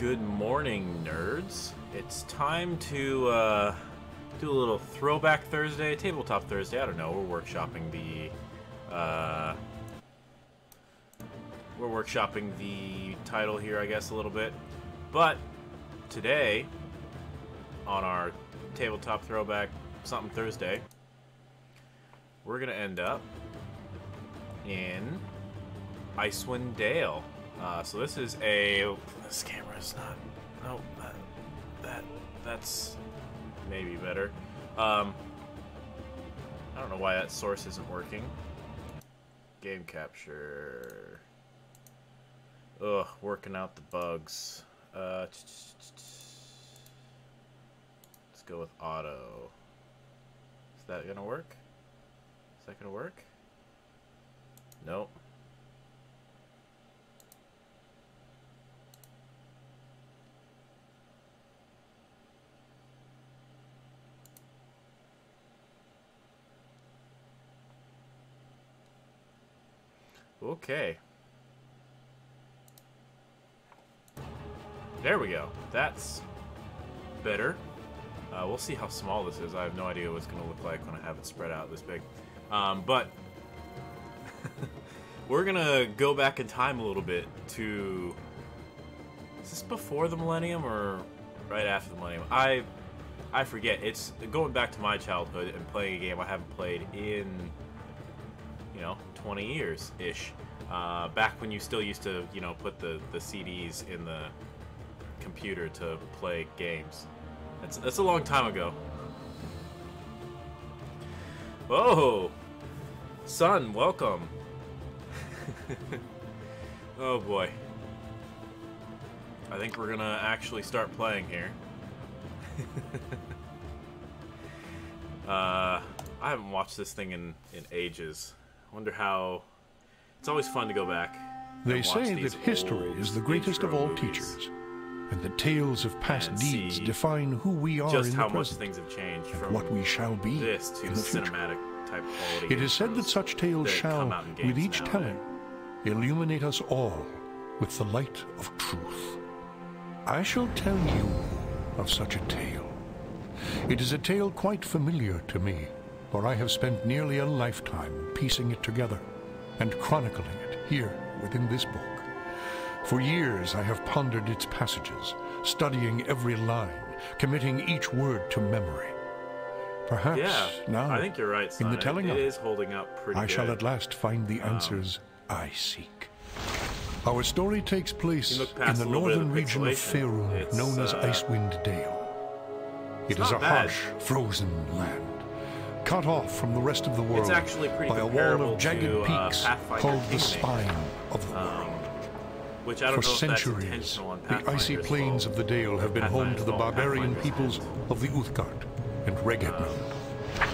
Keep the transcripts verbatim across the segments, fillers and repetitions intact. Good morning, nerds. It's time to uh, do a little throwback Thursday, tabletop Thursday. I don't know. We're workshopping the uh, we're workshopping the title here, I guess, a little bit. But today, on our tabletop throwback something Thursday, we're gonna end up in Icewind Dale. Uh, so this is a... Oh, this camera's not... No, that, that... That's... maybe better. Um... I don't know why that source isn't working. Game capture... Ugh, working out the bugs. Uh... Let's go with auto. Is that gonna work? Is that gonna work? Nope. Okay. There we go. That's better. Uh, we'll see how small this is. I have no idea what it's going to look like when I have it spread out this big. Um, but we're going to go back in time a little bit to... Is this before the millennium or right after the millennium? I I forget. It's going back to my childhood and playing a game I haven't played in... You know, twenty years ish. Uh, back when you still used to, you know, put the the C Ds in the computer to play games. That's that's a long time ago. Whoa, son, welcome. Oh boy, I think we're gonna actually start playing here. uh, I haven't watched this thing in in ages. Wonder how... It's always fun to go back. They say that history is the greatest of all teachers, and the tales of past deeds define who we are in the present and what we shall be in the future. It is said that such tales shall, with each telling, illuminate us all with the light of truth. I shall tell you of such a tale. It is a tale quite familiar to me, for I have spent nearly a lifetime piecing it together and chronicling it here within this book. For years I have pondered its passages, studying every line, committing each word to memory. Perhaps yeah, now, I think you're right, son. In the telling it, it is holding up pretty I good. Shall at last find the wow. answers I seek. Our story takes place in the northern of the region of Faerun, it's, known as uh, Icewind Dale. It is a bad. harsh, frozen land, cut off from the rest of the world by a wall of jagged to, uh, peaks called the Spine of the um, World. Which I don't For know centuries, if that's the icy plains well. of the Dale have been home to the barbarian peoples of the Uthgart and Regedmon. Uh,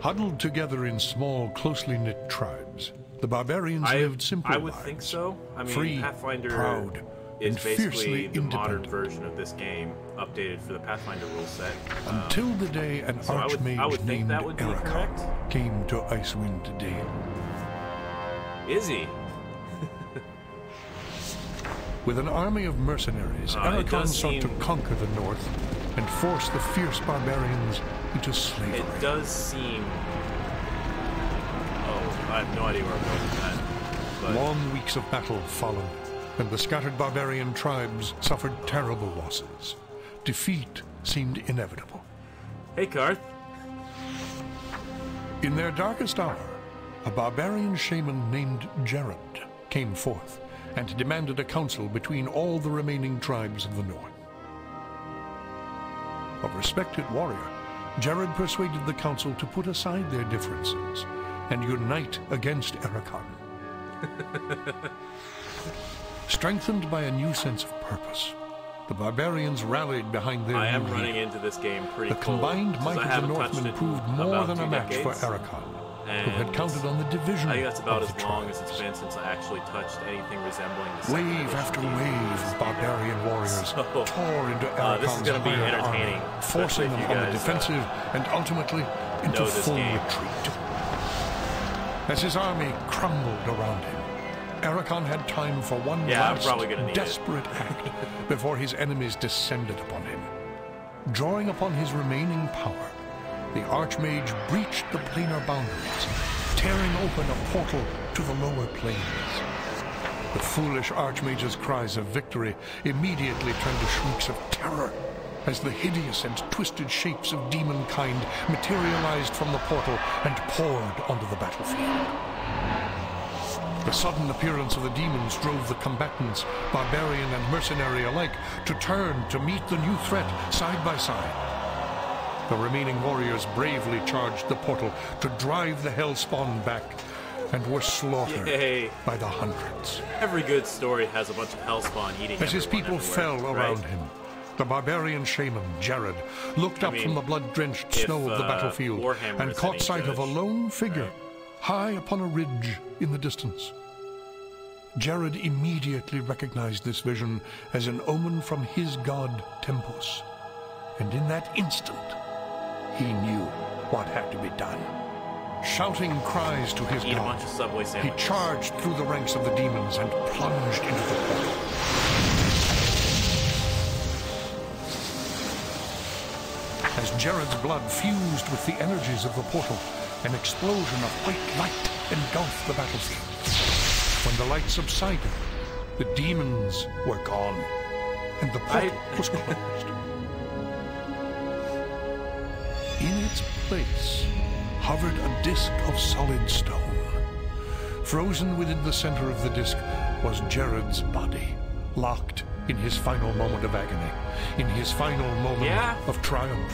Huddled together in small, closely knit tribes, the barbarians I, lived simple I would lives, think so. I mean, free, Pathfinder proud, is and basically the modern version of this game, updated for the Pathfinder rule set. Um, Until the day an so archmage I would, I would named Arakon came to Icewind Dale. Is he? With an army of mercenaries, uh, Arakon sought seem... to conquer the north and force the fierce barbarians into slavery. It does seem... Oh, I have no idea where I'm going with that. But... Long weeks of battle followed, and the scattered barbarian tribes suffered terrible losses. Defeat seemed inevitable. Hey, Karth. In their darkest hour, a barbarian shaman named Jared came forth and demanded a council between all the remaining tribes of the north. A respected warrior, Jared persuaded the council to put aside their differences and unite against Arakon. Strengthened by a new sense of purpose, the barbarians rallied behind their I am leader. running into this game pretty The combined cold, might of the Northmen proved more than a match for Arakon, who had counted on the division I think that's about of the as long tribes. as it's been since I actually touched anything resembling the Wave after wave of barbarian game. warriors so, tore into Arakon's uh, iron army, forcing them on the defensive uh, and ultimately into full game. retreat. As his army crumbled around him, Arakon had time for one yeah, last desperate act before his enemies descended upon him. Drawing upon his remaining power, the Archmage breached the planar boundaries, tearing open a portal to the lower planes. The foolish Archmage's cries of victory immediately turned to shrieks of terror as the hideous and twisted shapes of demon-kind materialized from the portal and poured onto the battlefield. The sudden appearance of the demons drove the combatants, barbarian and mercenary alike, to turn to meet the new threat side by side. The remaining warriors bravely charged the portal to drive the Hellspawn back and were slaughtered Yay. by the hundreds. Every good story has a bunch of Hellspawn eating As his people fell right? around him, the barbarian shaman, Jared, looked I up mean, from the blood-drenched snow of the battlefield uh, and caught sight judge. of a lone figure right. high upon a ridge in the distance. Jared immediately recognized this vision as an omen from his god, Tempus, and in that instant, he knew what had to be done. Shouting cries to his god, he charged through the ranks of the demons and plunged into the portal. As Jared's blood fused with the energies of the portal, an explosion of white light engulfed the battlefield. When the light subsided, the demons were gone, and the portal I... was closed. In its place hovered a disc of solid stone. Frozen within the center of the disc was Jared's body, locked in his final moment of agony, in his final moment yeah. of triumph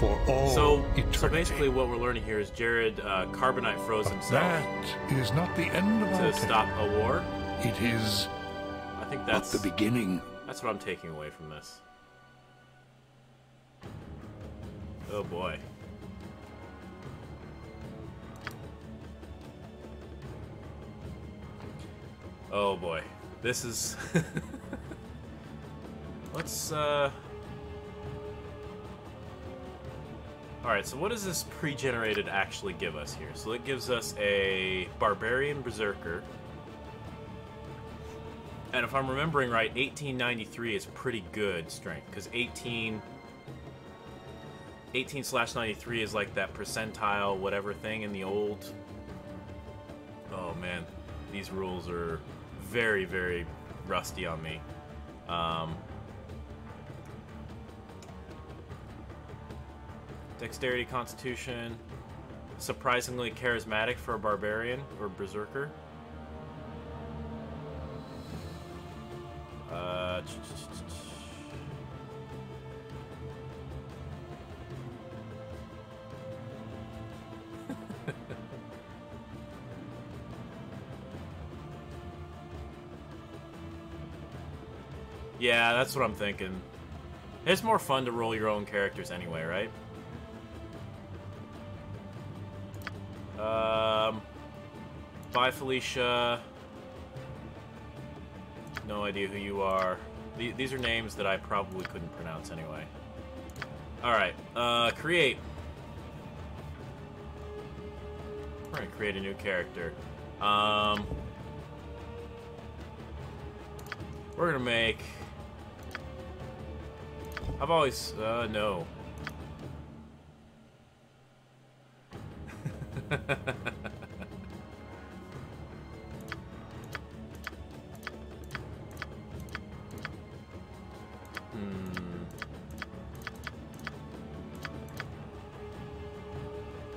for all so, eternity. So basically what we're learning here is Jared uh, Carbonite froze but himself. That is not the end of our To stop a war? It is I think that's, but the beginning. That's what I'm taking away from this. Oh boy. Oh boy. This is Let's uh Alright, so what does this pre-generated actually give us here? So it gives us a barbarian berserker. And if I'm remembering right, eighteen ninety-three is pretty good strength, because eighteen eighteen slash ninety-three is like that percentile whatever thing in the old. Oh man, these rules are very, very rusty on me. Um, dexterity, constitution, surprisingly charismatic for a barbarian or berserker. Uh, Yeah, that's what I'm thinking. It's more fun to roll your own characters anyway, right? Um, bye, Felicia. No idea who you are. Th these are names that I probably couldn't pronounce anyway. Alright, uh, create. We're gonna create a new character. Um, we're gonna make... I've always... Uh, no. hmm. I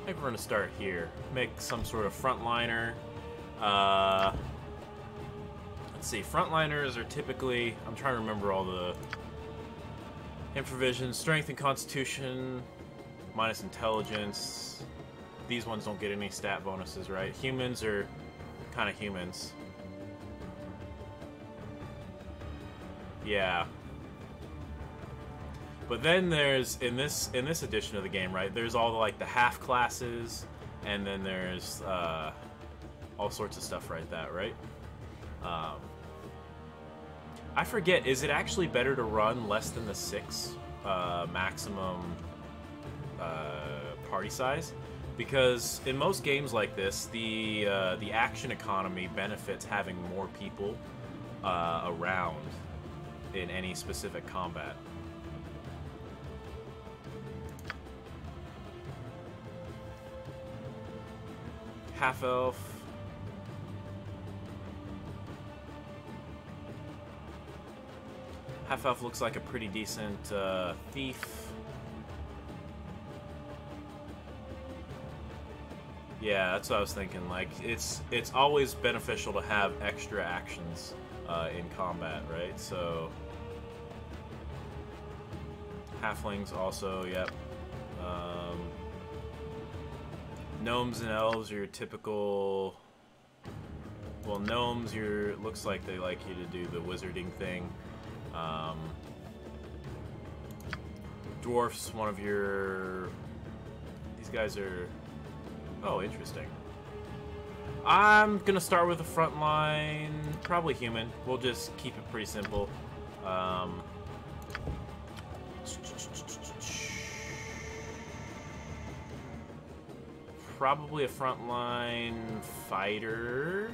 think we're gonna start here. Make some sort of frontliner. Uh... Let's see, frontliners are typically... I'm trying to remember all the... Improvision, strength and constitution, minus intelligence. These ones don't get any stat bonuses, right? Humans are kind of humans. Yeah. But then there's in this in this edition of the game, right? There's all the, like the half classes, and then there's uh, all sorts of stuff right that, right? Um, I forget, is it actually better to run less than the six uh, maximum uh, party size? because in most games like this, the uh, the action economy benefits having more people uh, around in any specific combat. Half-elf. Half-elf looks like a pretty decent uh, thief. Yeah, that's what I was thinking. Like, it's it's always beneficial to have extra actions uh, in combat, right? So, halflings also, yep. Um, Gnomes and elves are your typical. Well, gnomes, your looks like they like you to do the wizarding thing. Um, dwarfs, one of your. These guys are. Oh, interesting. I'm gonna start with the front line, probably human. We'll just keep it pretty simple. Um, Probably a frontline fighter.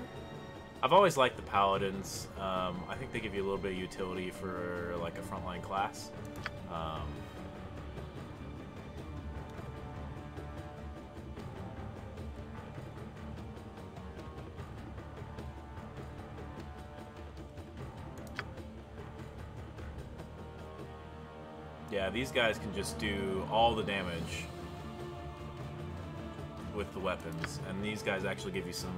I've always liked the paladins. Um, I think they give you a little bit of utility for like a frontline class. Um, yeah, these guys can just do all the damage with the weapons, and these guys actually give you some...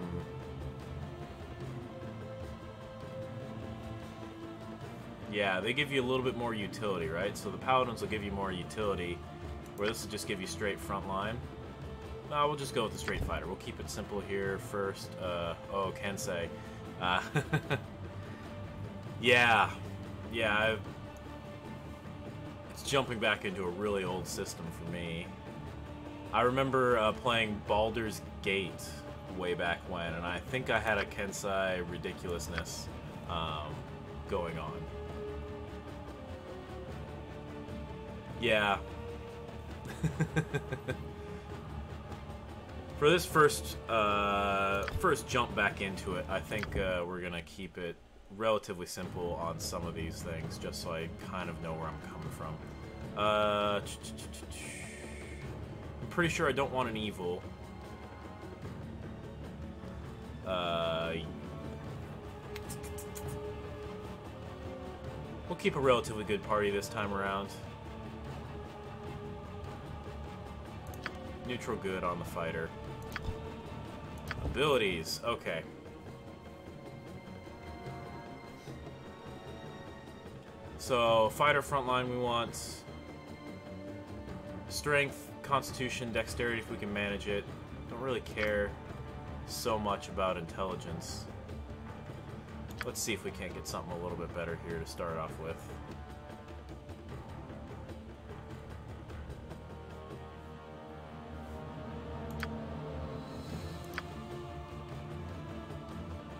Yeah, they give you a little bit more utility, right? So the paladins will give you more utility, where this will just give you straight front line. No, we'll just go with the straight fighter. We'll keep it simple here first. Uh, oh, Kensai. Uh, yeah. Yeah, I've... it's jumping back into a really old system for me. I remember uh, playing Baldur's Gate way back when, and I think I had a Kensai ridiculousness um, going on. Yeah. For this first uh, first jump back into it, I think uh, we're gonna keep it relatively simple on some of these things, just so I kind of know where I'm coming from. Uh, Pretty sure I don't want an evil. Uh, we'll keep a relatively good party this time around. Neutral good on the fighter. Abilities, okay. So, fighter frontline we want. Strength. Constitution, dexterity if we can manage it. Don't really care so much about intelligence. Let's see if we can't get something a little bit better here to start off with.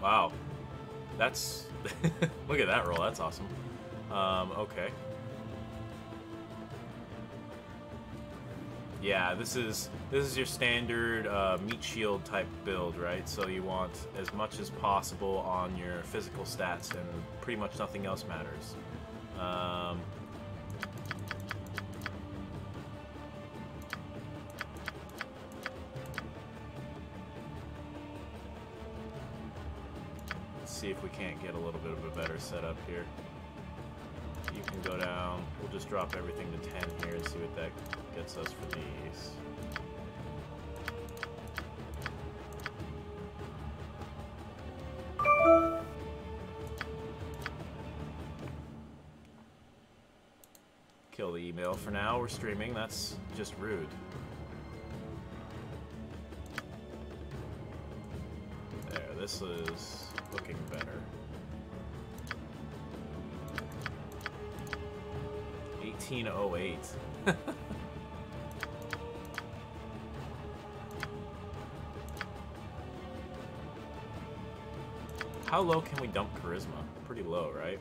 Wow. That's... Look at that roll. That's awesome. Um, okay. Yeah, this is this is your standard uh, meat shield type build, right? So you want as much as possible on your physical stats, and pretty much nothing else matters. Um, let's see if we can't get a little bit of a better setup here. You can go down. We'll just drop everything to ten here and see what that gets us for these. Kill the email for now. We're streaming. That's just rude. There, this is looking better. eighteen oh eight. How low can we dump charisma? Pretty low, right?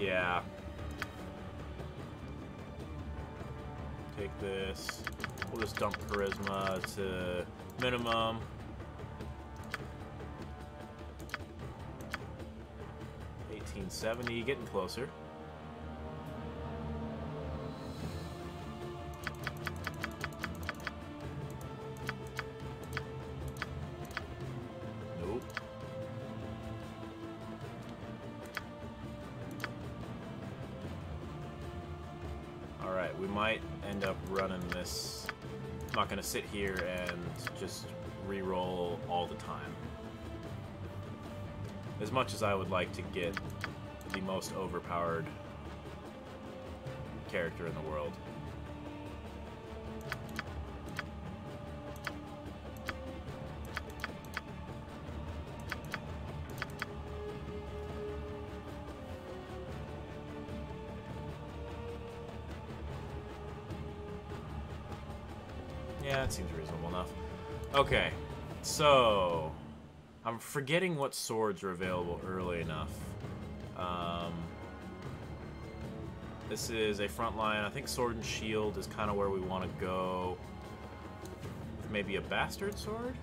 Yeah. Take this. We'll just dump charisma to minimum. eighteen seventy, getting closer. Gonna sit here and just re-roll all the time. As much as I would like to get the most overpowered character in the world. Yeah, that seems reasonable enough. Okay, so I'm forgetting what swords are available early enough. Um, this is a front line. I think sword and shield is kind of where we want to go. Maybe a bastard sword?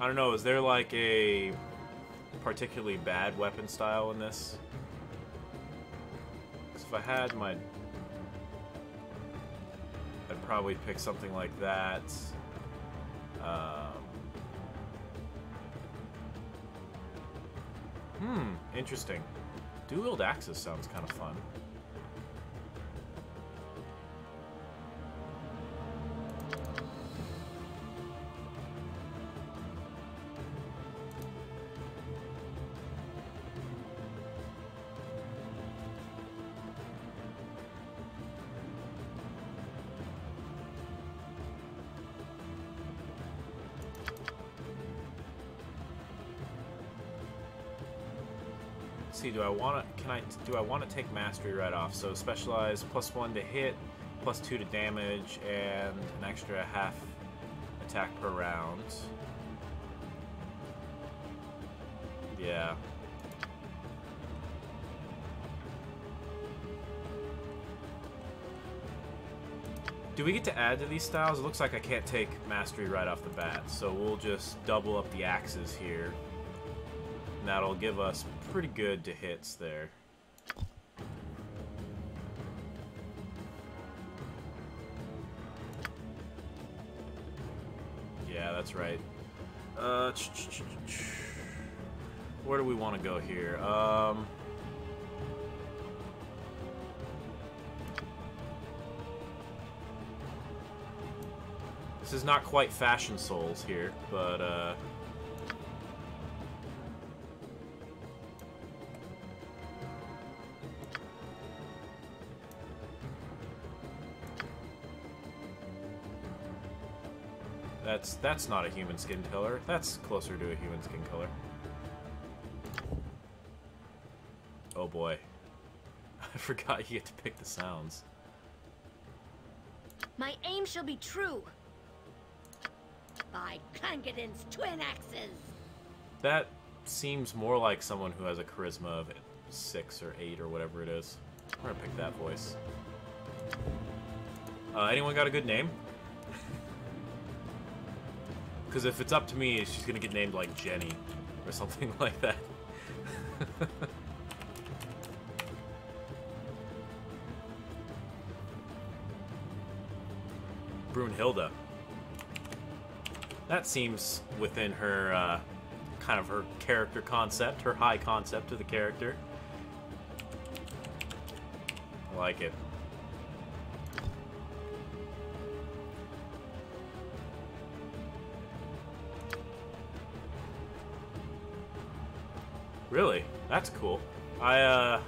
I don't know, is there like a particularly bad weapon style in this? Because if I had my... I'd probably pick something like that. Um... Hmm, interesting. Dual-wield axes sounds kind of fun. Do I want to? Can I? Do I want to take mastery right off? So specialized, plus one to hit, plus two to damage, and an extra half attack per round. Yeah. Do we get to add to these styles? It looks like I can't take mastery right off the bat, so we'll just double up the axes here. And that'll give us pretty good to hits there. Yeah, that's right. Uh, ch -ch -ch -ch. Where do we want to go here? Um, this is not quite Fashion Souls here, but uh. That's, that's not a human skin color. That's closer to a human skin color. Oh boy. I forgot you get to pick the sounds. My aim shall be true. By Congadin's twin axes. That seems more like someone who has a charisma of six or eight or whatever it is. I'm gonna pick that voice. Uh, anyone got a good name? Because if it's up to me, she's going to get named like Jenny or something like that. Brunhilda. That seems within her, uh, kind of her character concept, her high concept of the character. I like it. Really? That's cool. I uh,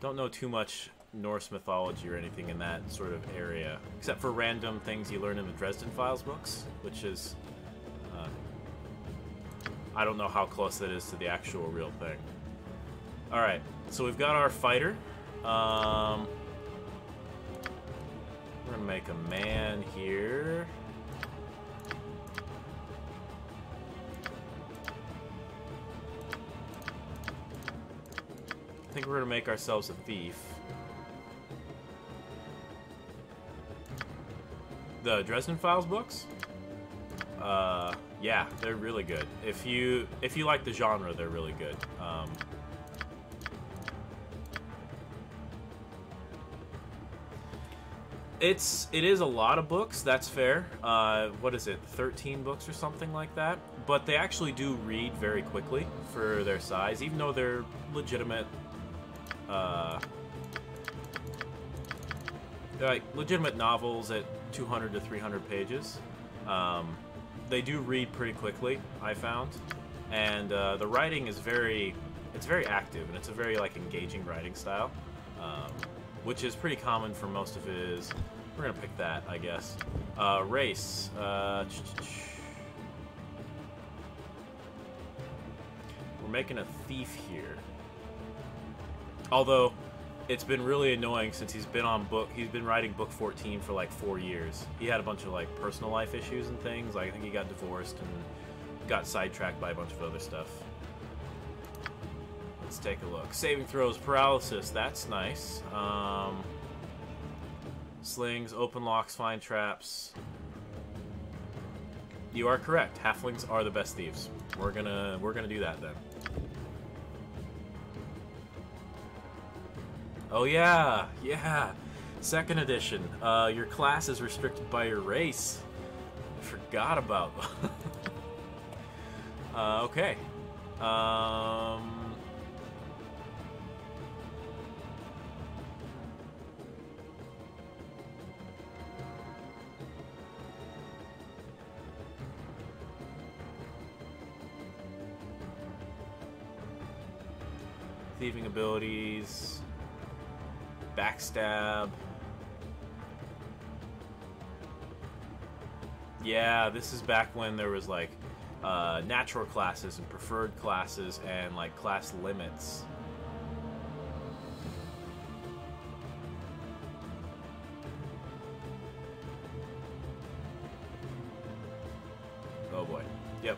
don't know too much Norse mythology or anything in that sort of area, except for random things you learn in the Dresden Files books, which is... Uh, I don't know how close that is to the actual real thing. Alright, so we've got our fighter. Um, we're gonna make a man here. I think we're gonna make ourselves a thief. The Dresden Files books? Uh, yeah, they're really good. If you if you like the genre, they're really good. Um, it's it is a lot of books. That's fair. Uh, what is it? thirteen books or something like that. But they actually do read very quickly for their size, even though they're legitimate. Uh, they're like legitimate novels at two hundred to three hundred pages. Um, they do read pretty quickly, I found, and uh, the writing is very, it's very active, and it's a very like engaging writing style, um, which is pretty common for most of his. We're gonna pick that, I guess. Uh, race. Uh, we're making a thief here. Although, it's been really annoying since he's been on book. He's been writing book fourteen for like four years. He had a bunch of like personal life issues and things. Like I think he got divorced and got sidetracked by a bunch of other stuff. Let's take a look. Saving throws, paralysis. That's nice. Um, slings, open locks, find traps. You are correct. Halflings are the best thieves. We're gonna we're gonna do that then. Oh yeah, yeah. Second edition. Uh, your class is restricted by your race. I forgot about them. uh, okay. Um, thieving abilities. Backstab. Yeah, this is back when there was like uh, natural classes and preferred classes and like class limits. Oh boy. Yep.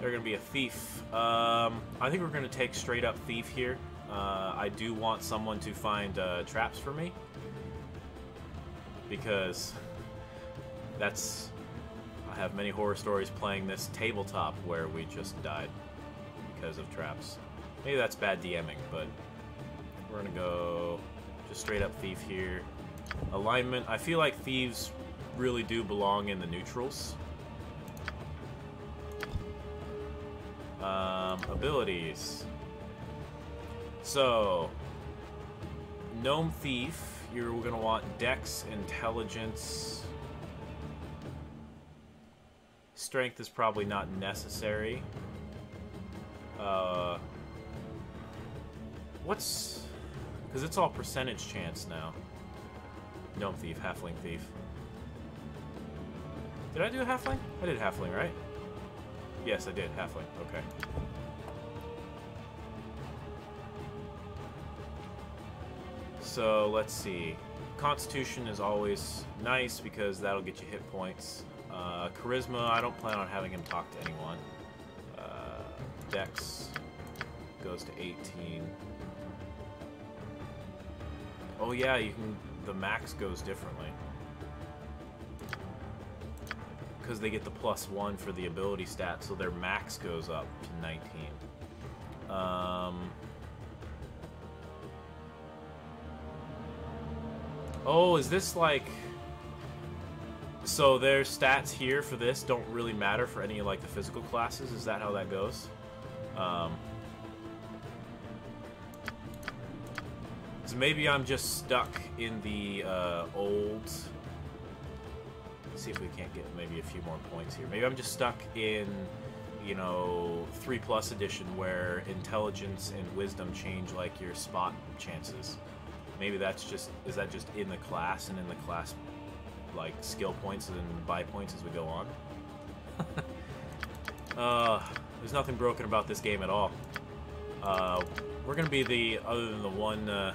They're gonna be a thief. Um, I think we're gonna take straight up thief here. Uh, I do want someone to find uh, traps for me, because that's, I have many horror stories playing this tabletop where we just died because of traps. Maybe that's bad DMing, but we're gonna go just straight up thief here. Alignment, I feel like thieves really do belong in the neutrals. Um, abilities. So, Gnome Thief, you're going to want Dex, Intelligence. Strength is probably not necessary. Uh, what's... Because it's all percentage chance now. Gnome Thief, Halfling Thief. Did I do a Halfling? I did Halfling, right? Yes, I did Halfling. Okay. So, let's see. Constitution is always nice because that'll get you hit points. Uh, charisma, I don't plan on having him talk to anyone. Uh, Dex goes to eighteen. Oh yeah, you can. The max goes differently. Because they get the plus one for the ability stat, so their max goes up to nineteen. Um... Oh, is this like... So their stats here for this don't really matter for any of like the physical classes? Is that how that goes? Um, so maybe I'm just stuck in the uh, old... Let's see if we can't get maybe a few more points here. Maybe I'm just stuck in, you know, three plus edition where intelligence and wisdom change like your spot chances. Maybe that's just, is that just in the class and in the class, like, skill points and buy points as we go on? uh, there's nothing broken about this game at all. Uh, we're gonna be the other than the one, uh,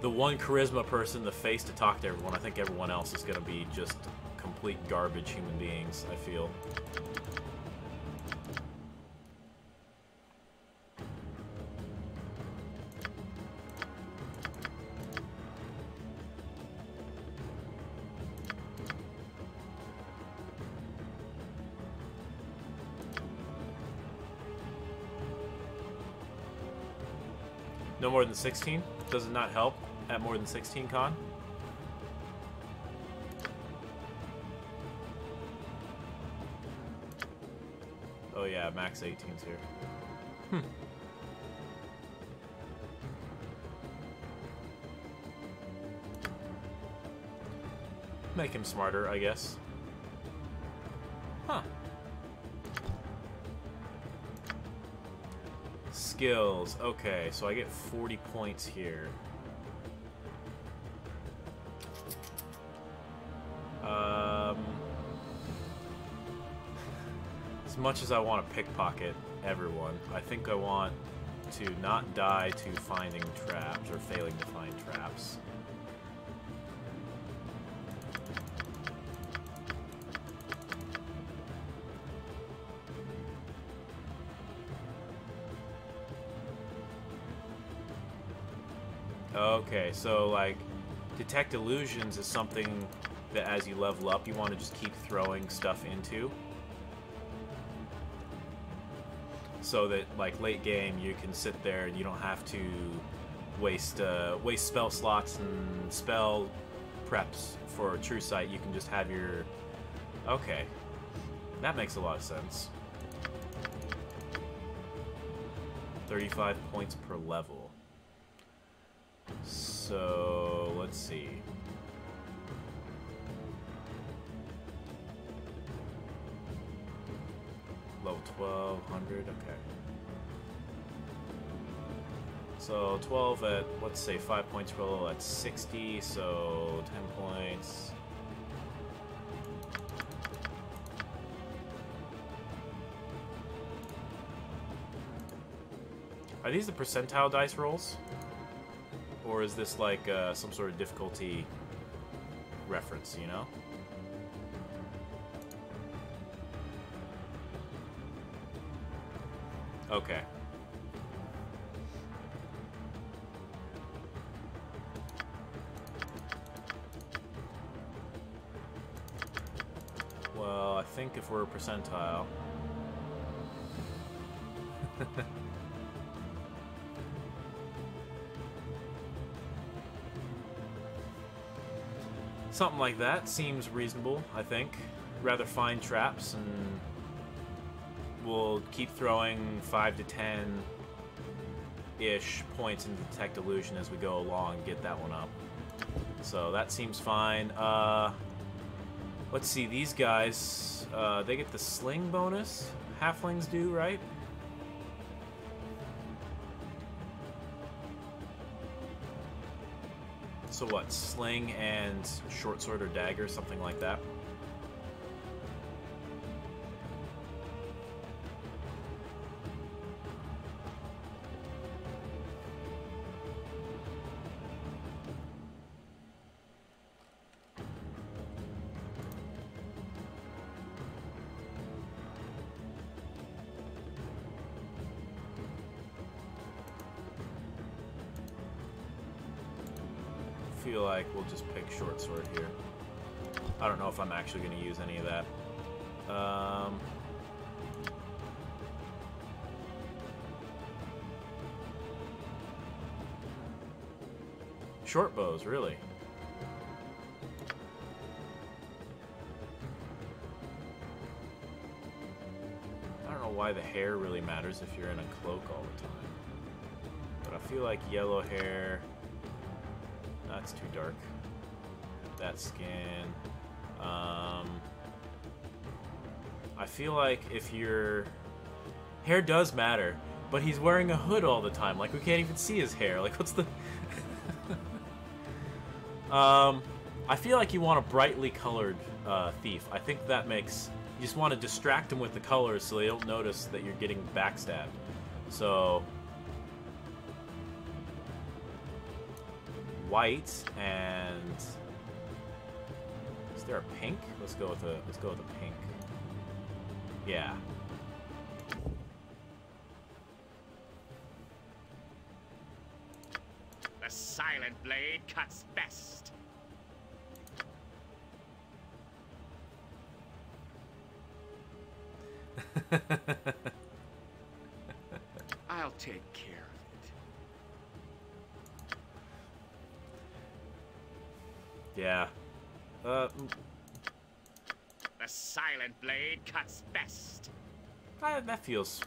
the one charisma person, the face to talk to everyone. I think everyone else is gonna be just complete garbage human beings, I feel. No more than sixteen? Does it not help at more than sixteen, Con? Oh yeah, max eighteen's here. Hmm. Make him smarter, I guess. Huh. Skills. Okay, so I get forty points here. Um, as much as I want to pickpocket everyone, I think I want to not die to finding traps or failing to find traps. Okay, so like detect illusions is something that as you level up you want to just keep throwing stuff into, so that like late game you can sit there and you don't have to waste uh, waste spell slots and spell preps for true sight. You can just have your... Okay, that makes a lot of sense. thirty-five points per level. So, let's see. Level twelve hundred, okay. So, twelve at, let's say, five points per level, that's sixty, so ten points. Are these the percentile dice rolls? Or is this like uh, some sort of difficulty reference, you know? Okay. Well, I think if we're a percentile... Something like that seems reasonable, I think. Rather find traps, and we'll keep throwing five to ten-ish points into Detect Illusion as we go along and get that one up. So that seems fine. Uh, let's see, these guys, uh, they get the sling bonus. Halflings do, right? So what, sling and short sword or dagger, something like that? Feel like we'll just pick short sword here. I don't know if I'm actually going to use any of that. Um, short bows, really. I don't know why the hair really matters if you're in a cloak all the time. But I feel like yellow hair... That's too dark. That skin. Um, I feel like if your hair does matter, but he's wearing a hood all the time. Like we can't even see his hair. Like what's the? um, I feel like you want a brightly colored uh, thief. I think that makes... You just want to distract him with the colors so they don't notice that you're getting backstabbed. So white and is there a pink? Let's go with a let's go with a pink. Yeah. The silent blade cuts best. I'll take care of it. Yeah. Uh. The silent blade cuts best. Uh, that feels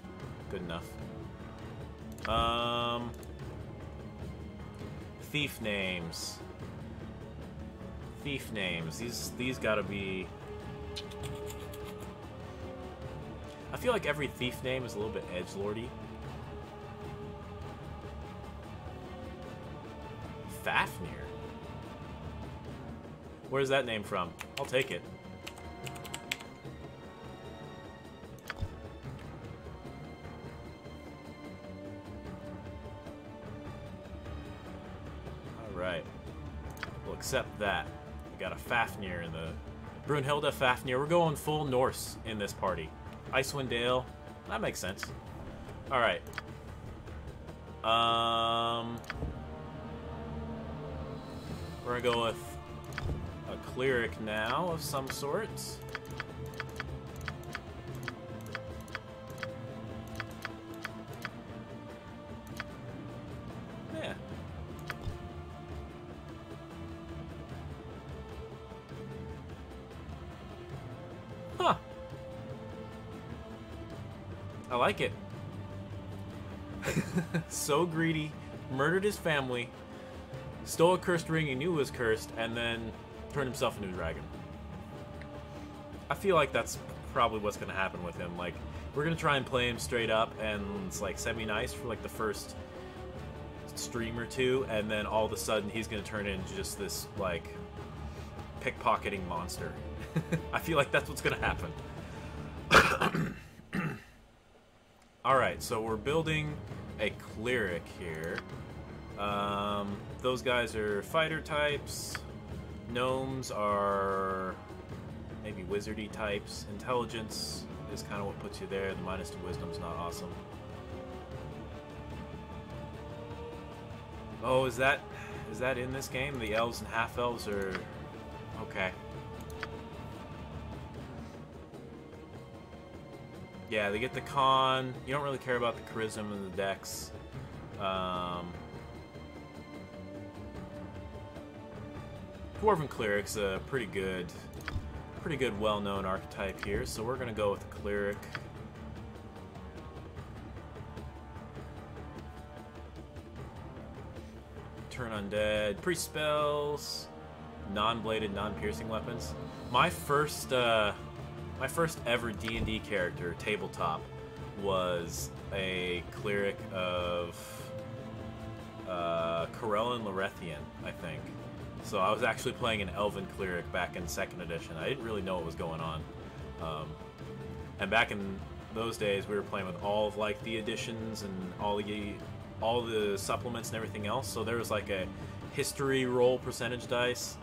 good enough. Um. Thief names. Thief names. These these gotta be. I feel like every thief name is a little bit edgelordy. Fafnir? Where's that name from? I'll take it. Alright. We'll accept that. We got a Fafnir in the... Brunhilda, Fafnir. We're going full Norse in this party. Icewind Dale. That makes sense. Alright. Um, we're gonna go with a cleric now of some sort. Yeah. Huh. I like it. So greedy, murdered his family, stole a cursed ring he knew was cursed, and then turned himself into a dragon. I feel like that's probably what's gonna happen with him. Like, we're gonna try and play him straight up and it's like semi-nice for like the first stream or two, and then all of a sudden he's gonna turn into just this like pickpocketing monster. I feel like that's what's gonna happen. Alright, so we're building a cleric here. Um, those guys are fighter types. Gnomes are maybe wizardy types. Intelligence is kind of what puts you there. The minus to wisdom's not awesome. Oh, is that is that in this game? The elves and half-elves are... Okay. Yeah, they get the con. You don't really care about the charisma and the dex. Um, Dwarven Cleric's a pretty good, pretty good, well-known archetype here. So we're gonna go with the cleric. Turn undead, priest spells, non-bladed, non-piercing weapons. My first. Uh, My first ever D and D character, tabletop, was a cleric of uh, Corellan Larethian, I think. So I was actually playing an elven cleric back in second edition. I didn't really know what was going on. Um, and back in those days, we were playing with all of like the additions and all the all the supplements and everything else. So there was like a history roll percentage dice.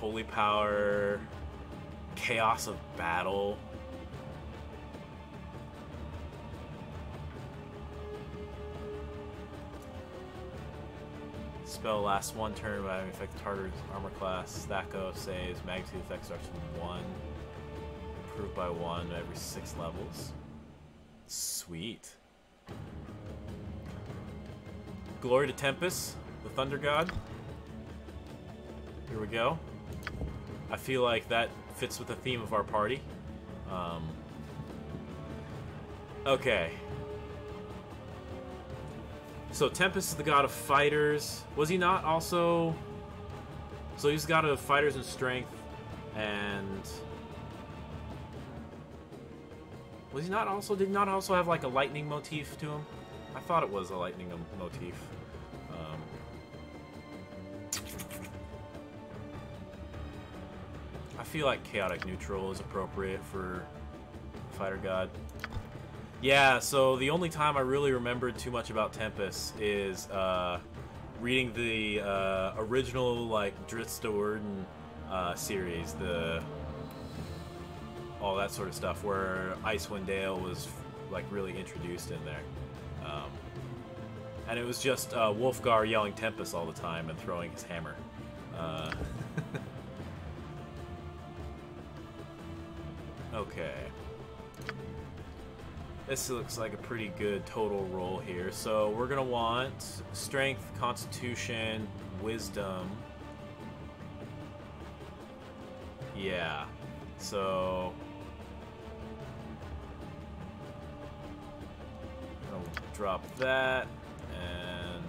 Holy Power, Chaos of Battle. Spell lasts one turn by having effect target armor class. Stacko saves. Magnitude effect starts from one. Improved by one every six levels. Sweet. Glory to Tempus, the Thunder God. Here we go. I feel like that fits with the theme of our party. Um, okay. So Tempest is the god of fighters. Was he not also... So he's the god of fighters and strength, and... Was he not also... Did he not also have like a lightning motif to him? I thought it was a lightning motif. Um... I feel like chaotic neutral is appropriate for fighter god. Yeah, so the only time I really remembered too much about Tempus is uh, reading the uh, original, like, Drizzt and uh series, the all that sort of stuff, where Icewind Dale was, like, really introduced in there. Um, and it was just uh, Wolfgar yelling Tempus all the time and throwing his hammer. Uh, okay. This looks like a pretty good total roll here. So we're gonna want strength, constitution, wisdom. Yeah. So I'll drop that and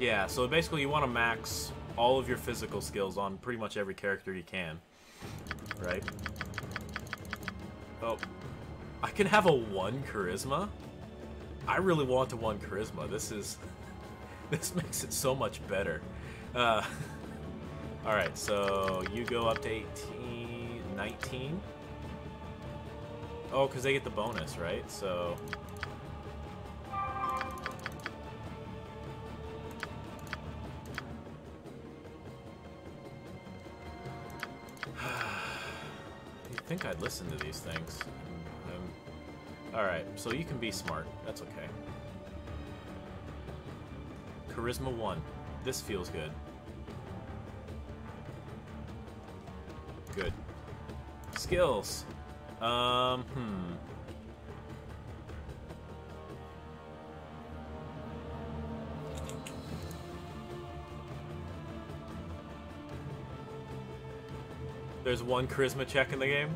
yeah, so basically you want to max all of your physical skills on pretty much every character you can, right? Oh, I can have a one charisma? I really want a one charisma. This is... this makes it so much better. Uh, Alright, so you go up to eighteen, nineteen. Oh, because they get the bonus, right? So... I think I'd listen to these things. Um, Alright, so you can be smart. That's okay. Charisma one. This feels good. Good. Skills. Um, hmm. There's one charisma check in the game.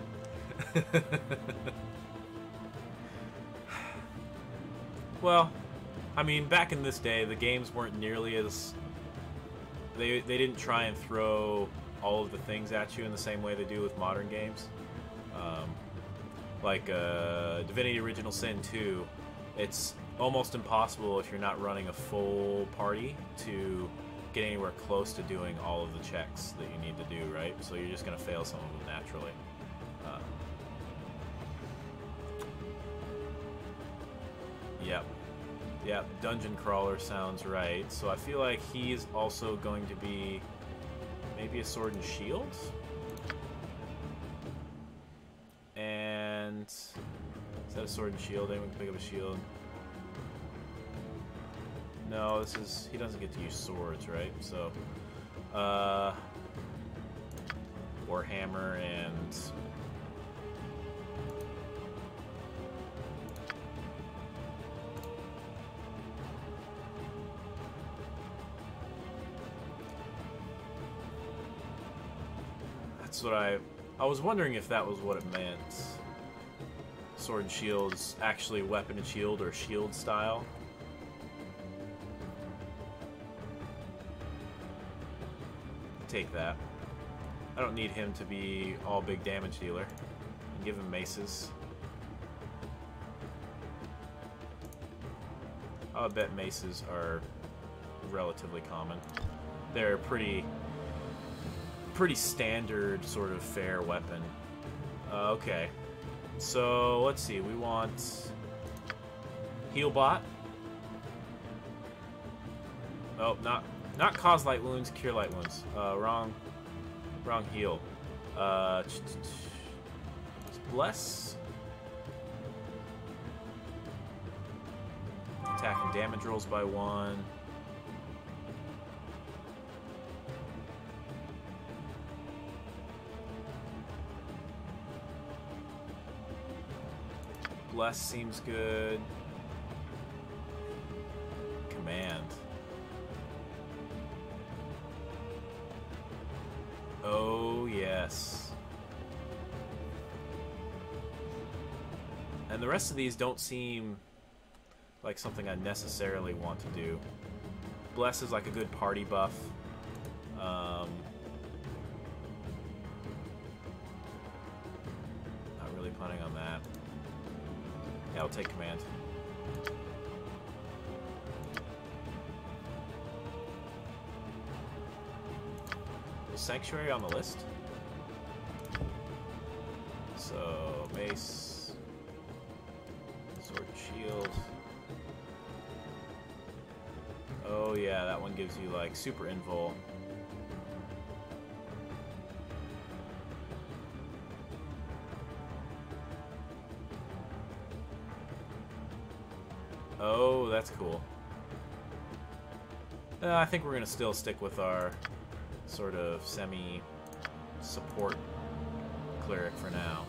Well, I mean, back in this day, the games weren't nearly as... They, they didn't try and throw all of the things at you in the same way they do with modern games. Um, like uh, Divinity Original Sin two, it's almost impossible if you're not running a full party to... get anywhere close to doing all of the checks that you need to do, right? So you're just going to fail some of them naturally. Uh, yep. Yep, Dungeon Crawler sounds right. So I feel like he's also going to be maybe a Sword and Shield? And... is that a Sword and Shield? Anyone can pick up a shield. No, this is... he doesn't get to use swords, right? So, uh... Warhammer and... that's what I... I was wondering if that was what it meant. Sword and shield is actually weapon and shield or shield style. Take that. I don't need him to be all big damage dealer. Give him maces. I'll bet maces are relatively common. They're pretty, pretty standard sort of fair weapon. Uh, okay, so let's see. We want Healbot. Oh, not. Not cause light wounds, cure light wounds. Uh, wrong, wrong heal. Uh, ch -ch -ch. Bless. Attack and damage rolls by one. Bless seems good. Command. Oh, yes. And the rest of these don't seem like something I necessarily want to do. Bless is like a good party buff. Um, not really planning on that. Yeah, I'll take command. Is Sanctuary on the list? So, mace, sword, shield. Oh yeah, that one gives you like super invul. Oh, that's cool. Uh, I think we're gonna still stick with our sort of semi-support cleric for now.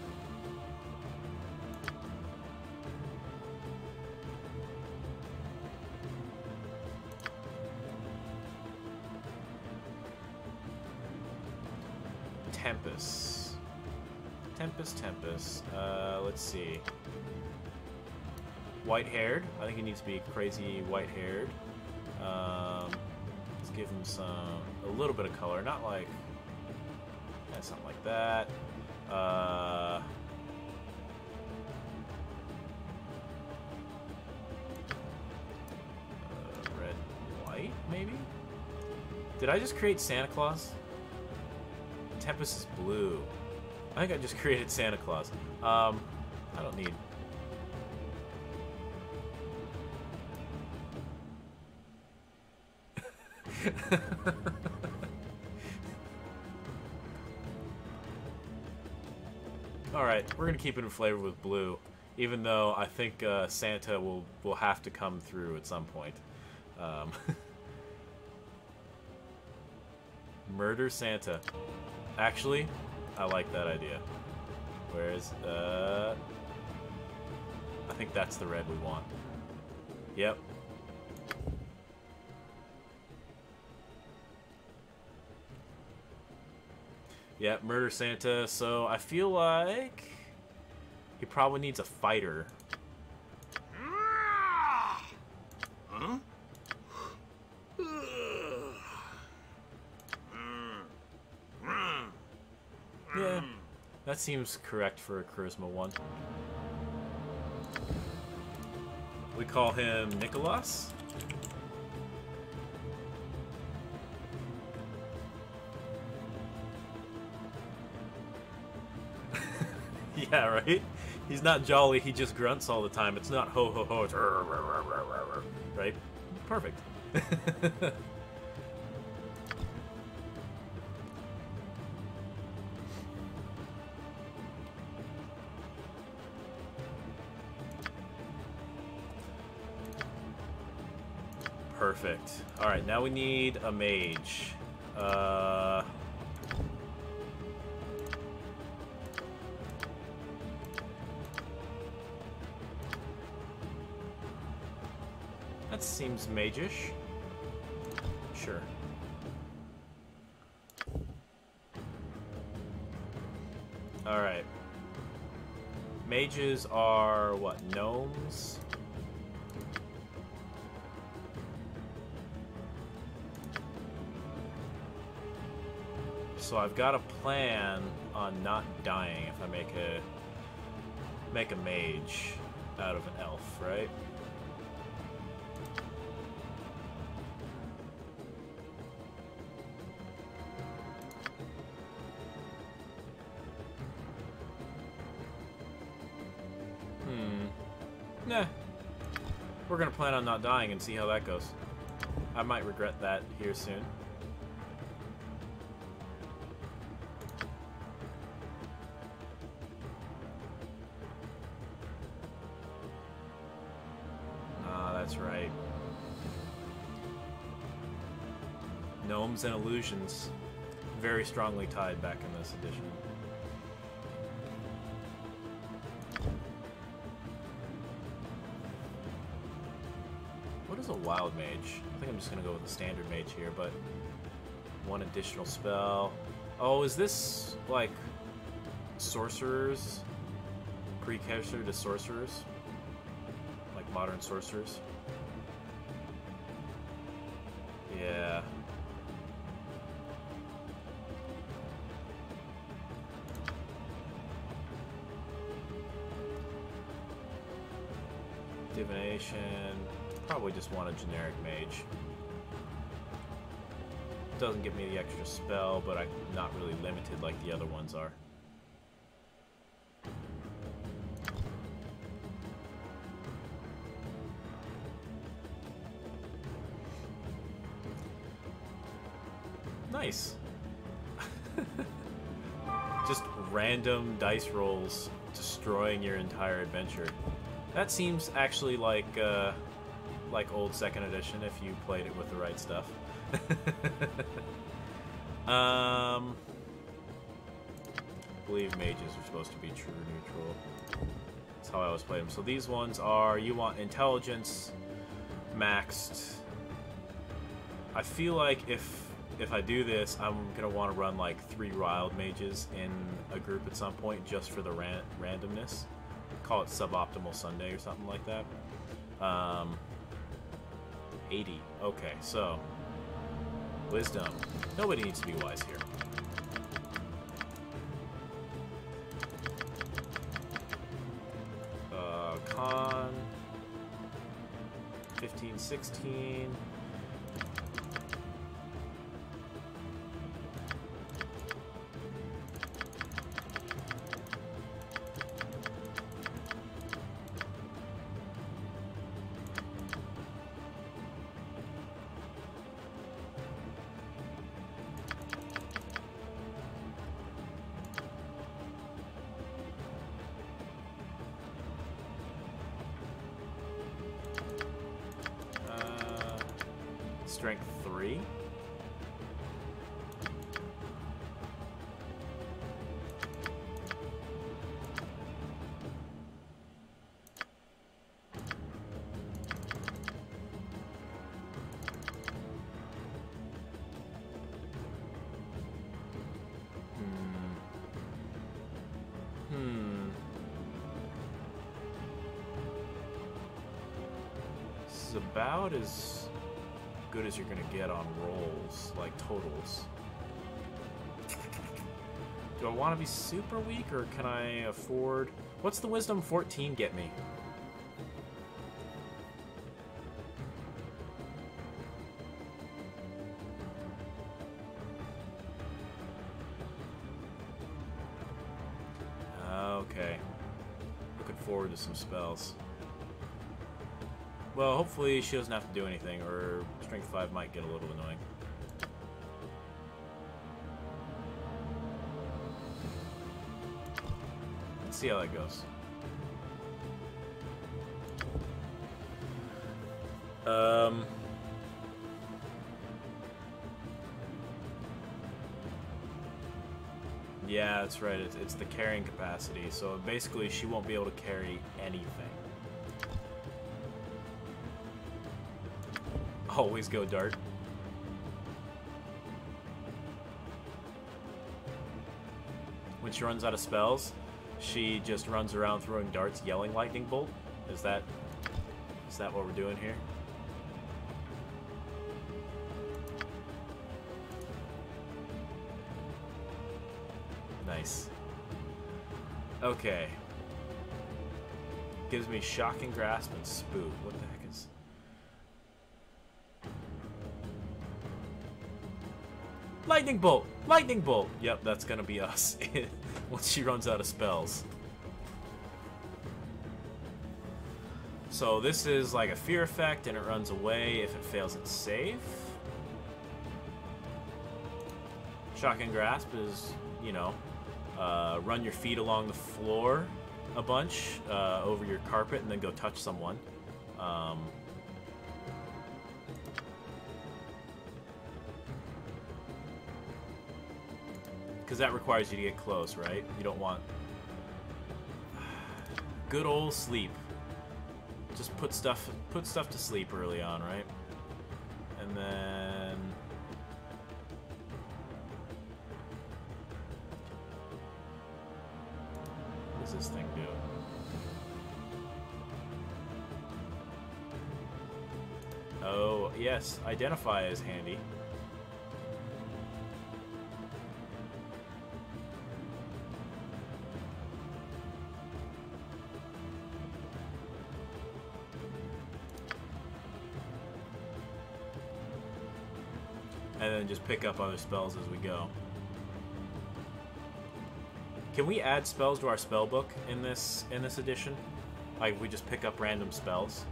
Tempus. Tempus, Tempus. Uh, let's see. White-haired. I think he needs to be crazy white-haired. Um, let's give him some, a little bit of color. Not like, yeah, something like that. Uh, red, white, maybe? Did I just create Santa Claus? Tempest is blue. I think I just created Santa Claus. Um, I don't need... Alright, we're going to keep it in flavor with blue, even though I think uh, Santa will, will have to come through at some point. Um, murder Santa. Actually, I like that idea. Whereas, uh, I think that's the red we want. Yep. Yeah, murder Santa, so I feel like he probably needs a fighter. Huh? Yeah, that seems correct for a charisma one. We call him Nikolas. Yeah, right? He's not jolly, he just grunts all the time. It's not ho ho ho, it's rrr, rrr, rrr, rrr, right? Perfect. Perfect. Alright, now we need a mage. Uh... That seems magish. Sure. Alright. Mages are what? Gnomes? So I've got a plan on not dying if I make a make a mage out of an elf, right? We're gonna plan on not dying and see how that goes. I might regret that here soon. Ah, that's right. Gnomes and illusions, very strongly tied back in this edition. Wild mage. I think I'm just gonna go with the standard mage here, but one additional spell. Oh, is this like sorcerers? Precursor to sorcerers? Like modern sorcerers? Yeah. Divination. Probably just want a generic mage. doesn't give me the extra spell, but I'm not really limited like the other ones are. Nice. Just random dice rolls destroying your entire adventure. That seems actually like uh, like old second edition if you played it with the right stuff. um, I believe mages are supposed to be true neutral. That's how I always play them. So these ones are, you want intelligence maxed. I feel like if If I do this, I'm going to want to run like three wild mages in a group at some point just for the ran randomness. Call it Suboptimal Sunday or something like that. Um, eighty. Okay, so. Wisdom. Nobody needs to be wise here. Uh, con. fifteen, sixteen. Strength three. Hmm. Hmm. This is about as good as you're gonna get on rolls, like totals. Do I want to be super weak, or can I afford? What's the wisdom fourteen get me? Okay, looking forward to some spells. Well, hopefully she doesn't have to do anything, or Strength five might get a little annoying. Let's see how that goes. Um, yeah, that's right, it's, it's the carrying capacity, so basically she won't be able to carry anything. Always go dart. When she runs out of spells, she just runs around throwing darts, yelling lightning bolt. Is that is that what we're doing here? Nice. Okay. Gives me shocking grasp and spook. What the heck is? Lightning bolt! Lightning bolt! Yep, that's gonna be us once she runs out of spells. So this is like a fear effect, and it runs away if it fails its save. Shocking grasp is, you know, uh, run your feet along the floor a bunch, uh, over your carpet, and then go touch someone. Um, Because that requires you to get close, right? You don't want... Good old sleep. Just put stuff put stuff to sleep early on, right? And then... What does this thing do? Oh, yes. Identify is handy. and then just pick up other spells as we go. Can we add spells to our spell book in this in this edition? Like we just pick up random spells.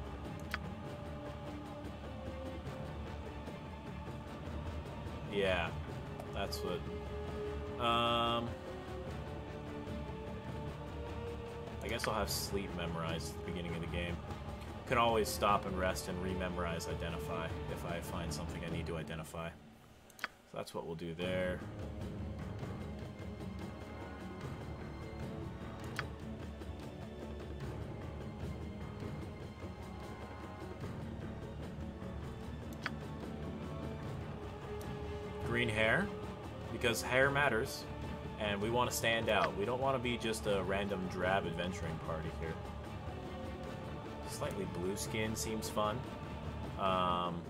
Yeah, that's what. Um, I guess I'll have sleep memorized at the beginning of the game. Can always stop and rest and rememorize identify if I find something I need to identify. So that's what we'll do there. Green hair, because hair matters, and we want to stand out. We don't want to be just a random drab adventuring party here. Slightly blue skin seems fun. Um,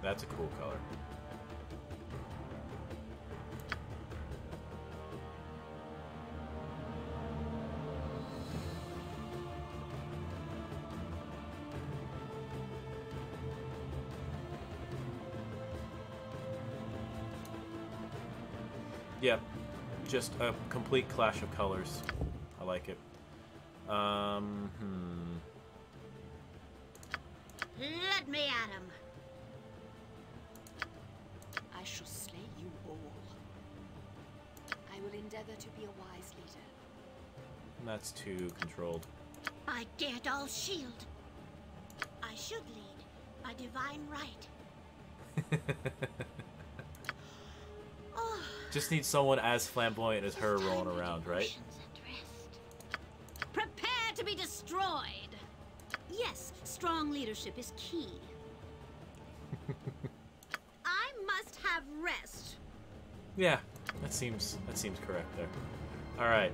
That's a cool color. Yeah, just a complete clash of colors. I like it. Um, hmm. Let me at him. Endeavor to be a wise leader. That's too controlled. By Daredahl's shield, I should lead by divine right. Oh, just need someone as flamboyant as her rolling around, right? Prepare to be destroyed. Yes, strong leadership is key. I must have rest. Yeah. That seems that seems correct there. All right.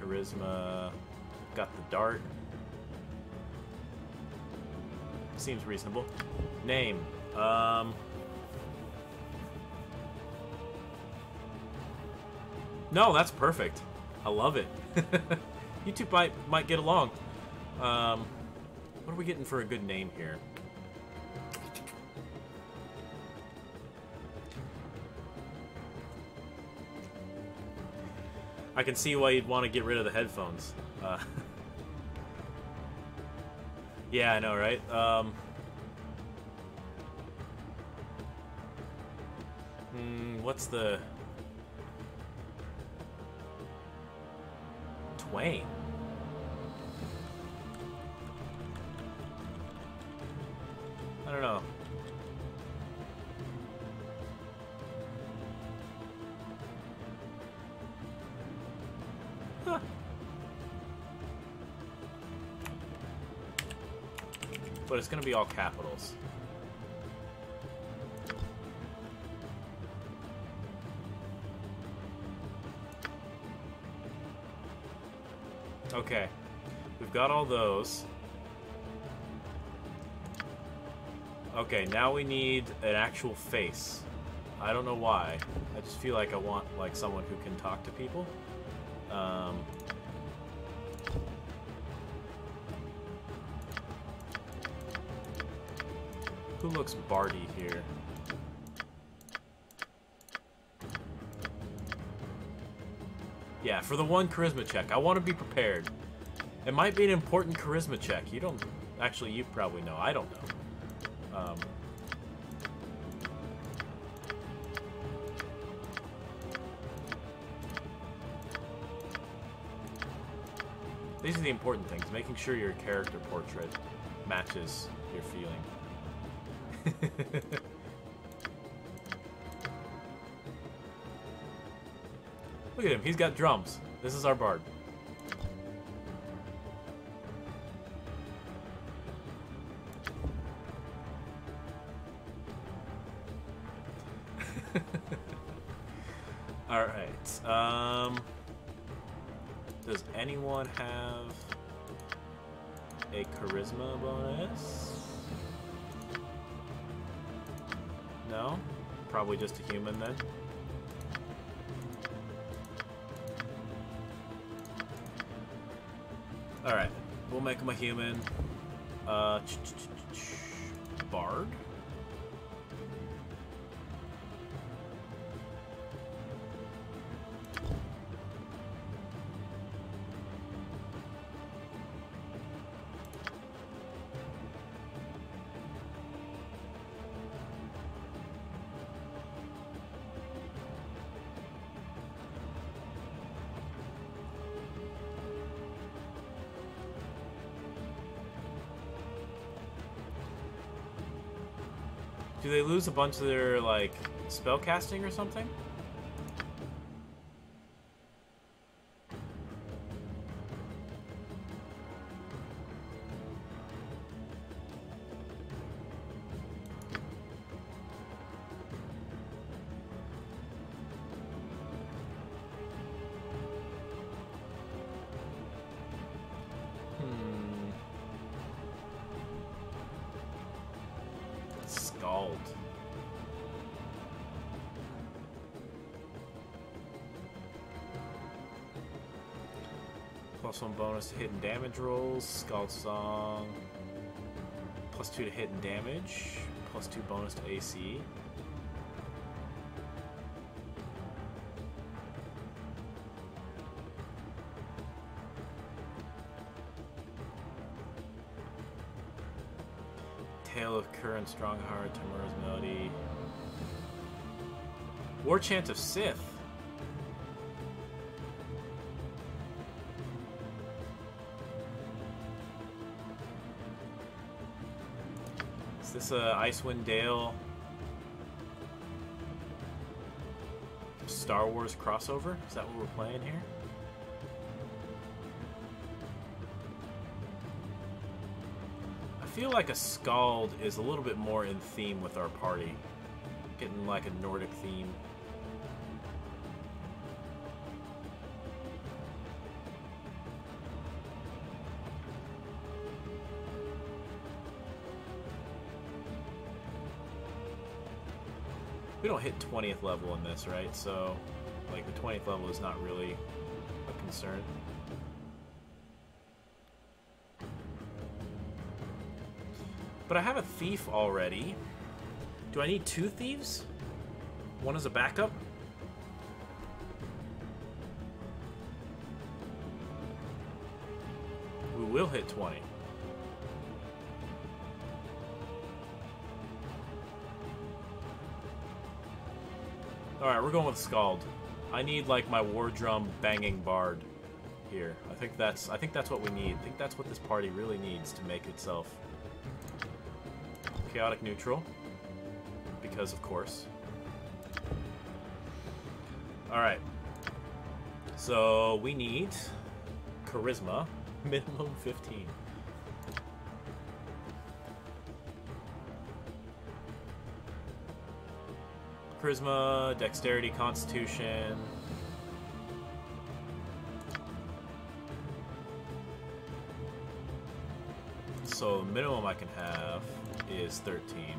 Charisma, got the dart. Seems reasonable. Name, um, no, that's perfect. I love it. You two might might get along. Um, what are we getting for a good name here? I can see why you'd want to get rid of the headphones. Uh, yeah, I know, right? Um, mm, what's the... Twain? I don't know. But it's going to be all capitals. Okay. We've got all those. Okay, now we need an actual face. I don't know why. I just feel like I want like someone who can talk to people. Um... Who looks bardy here? Yeah, for the one charisma check. I want to be prepared. It might be an important charisma check. You don't... Actually, you probably know. I don't know. Um, these are the important things. Making sure your character portrait matches your feeling. Look at him, he's got drums. This is our bard. Alright, um... does anyone have... a charisma bonus? No? Probably just a human then. Alright, we'll make him a human. Uh, ch ch ch ch Bard? Do they lose a bunch of their, like, spell casting or something? Plus one bonus to hit and damage rolls, Scald Song, plus two to hit and damage, plus two bonus to A C. Tale of Current, Strongheart, Tamura's Melody. War Chant of Sith. This uh, Icewind Dale Star Wars crossover? Is that what we're playing here? I feel like a Skald is a little bit more in theme with our party. Getting like a Nordic theme. We don't hit twentieth level in this, right? So, like, the twentieth level is not really a concern. But I have a thief already. Do I need two thieves? One as a backup? We will hit twenty. Alright, we're going with Skald. I need like my war drum banging bard here. I think that's I think that's what we need. I think that's what this party really needs to make itself. Chaotic neutral. Because of course. Alright. So we need charisma. Minimum fifteen. Charisma, dexterity, constitution. So the minimum I can have is thirteen.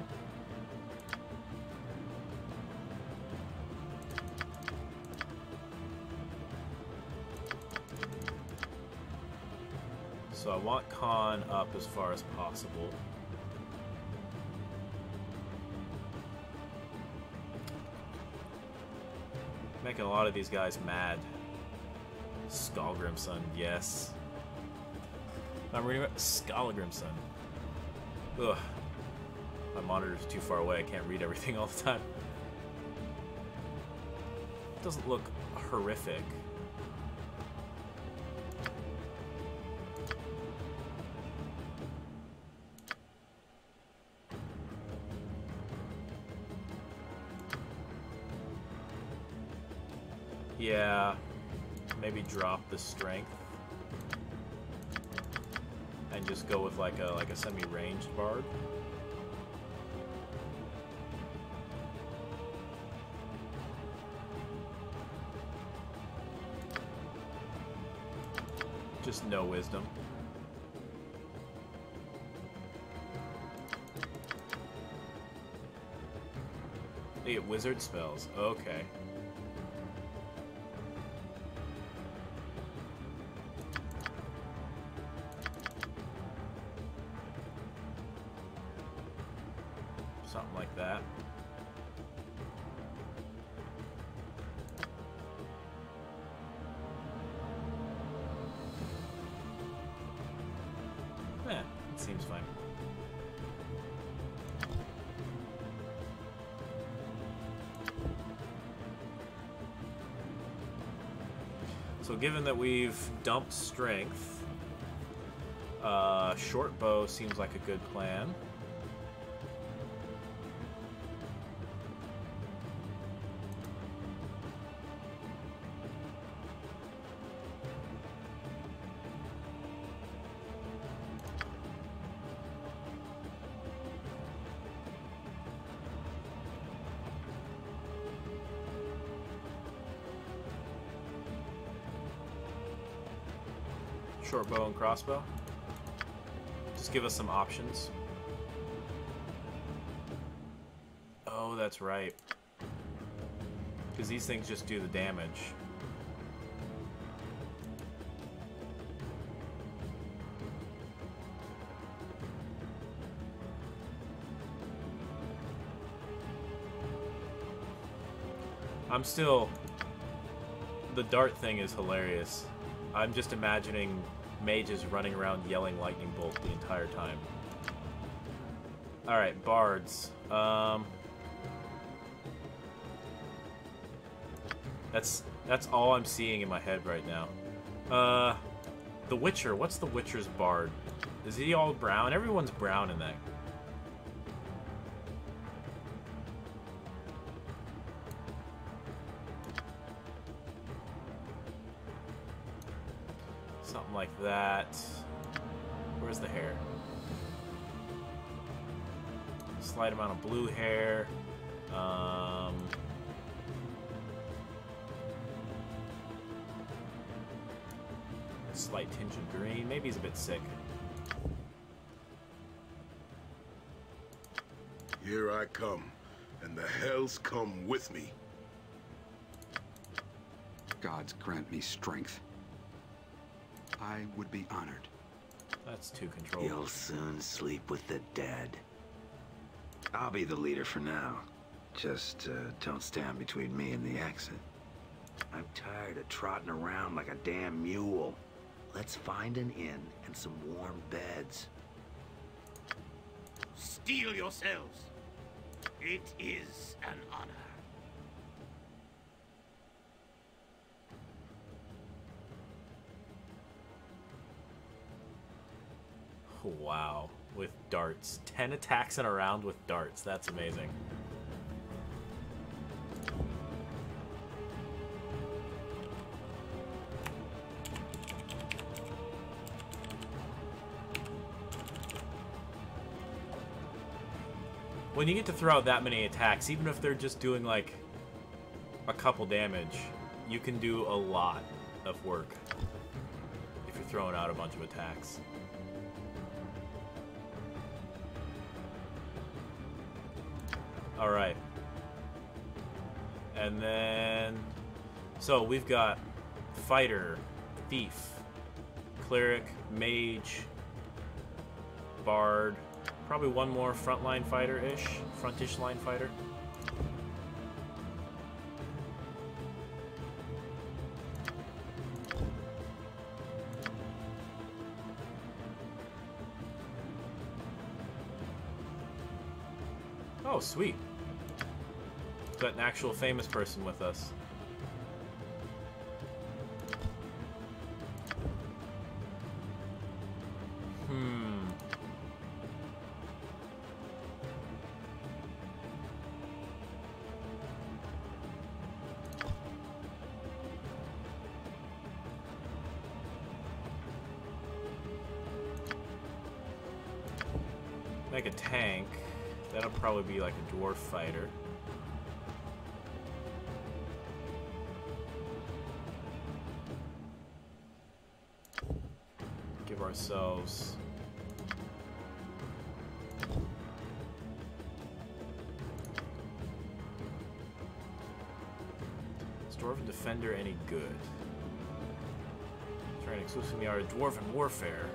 So I want con up as far as possible. Making a lot of these guys mad. Skallagrimson, yes. I'm reading about Skallagrimson. Ugh. My monitor's too far away, I can't read everything all the time. It doesn't look horrific. Yeah, maybe drop the strength and just go with like a like a semi-ranged bard. Just no wisdom. They get wizard spells. Okay. Something like that. Eh, it seems fine. So given that we've dumped strength, uh, short bow seems like a good plan. Short bow and crossbow. Just give us some options. Oh, that's right. Because these things just do the damage. I'm still... The dart thing is hilarious. I'm just imagining... mages running around yelling lightning bolt the entire time. Alright, bards. Um, that's that's all I'm seeing in my head right now. Uh, the Witcher. What's the Witcher's bard? Is he all brown? Everyone's brown in that. Like that. Where's the hair? Slight amount of blue hair. Um, slight tinge of green. Maybe he's a bit sick. Here I come, and the hells come with me. Gods grant me strength. I would be honored. That's too controlled. You'll soon sleep with the dead. I'll be the leader for now. Just uh, don't stand between me and the exit. I'm tired of trotting around like a damn mule. Let's find an inn and some warm beds. Steel yourselves. It is an honor. Wow, with darts. ten attacks in a round with darts. That's amazing. When you get to throw out that many attacks, even if they're just doing like a couple damage, you can do a lot of work if you're throwing out a bunch of attacks. All right, and then, so we've got fighter, thief, cleric, mage, bard, probably one more frontline fighter-ish, frontish line fighter. Oh, sweet. Got an actual famous person with us. Hmm. Make a tank. That'll probably be like a dwarf fighter. Ourselves Dwarven Defender any good? Trying exclusively our Dwarven Warfare.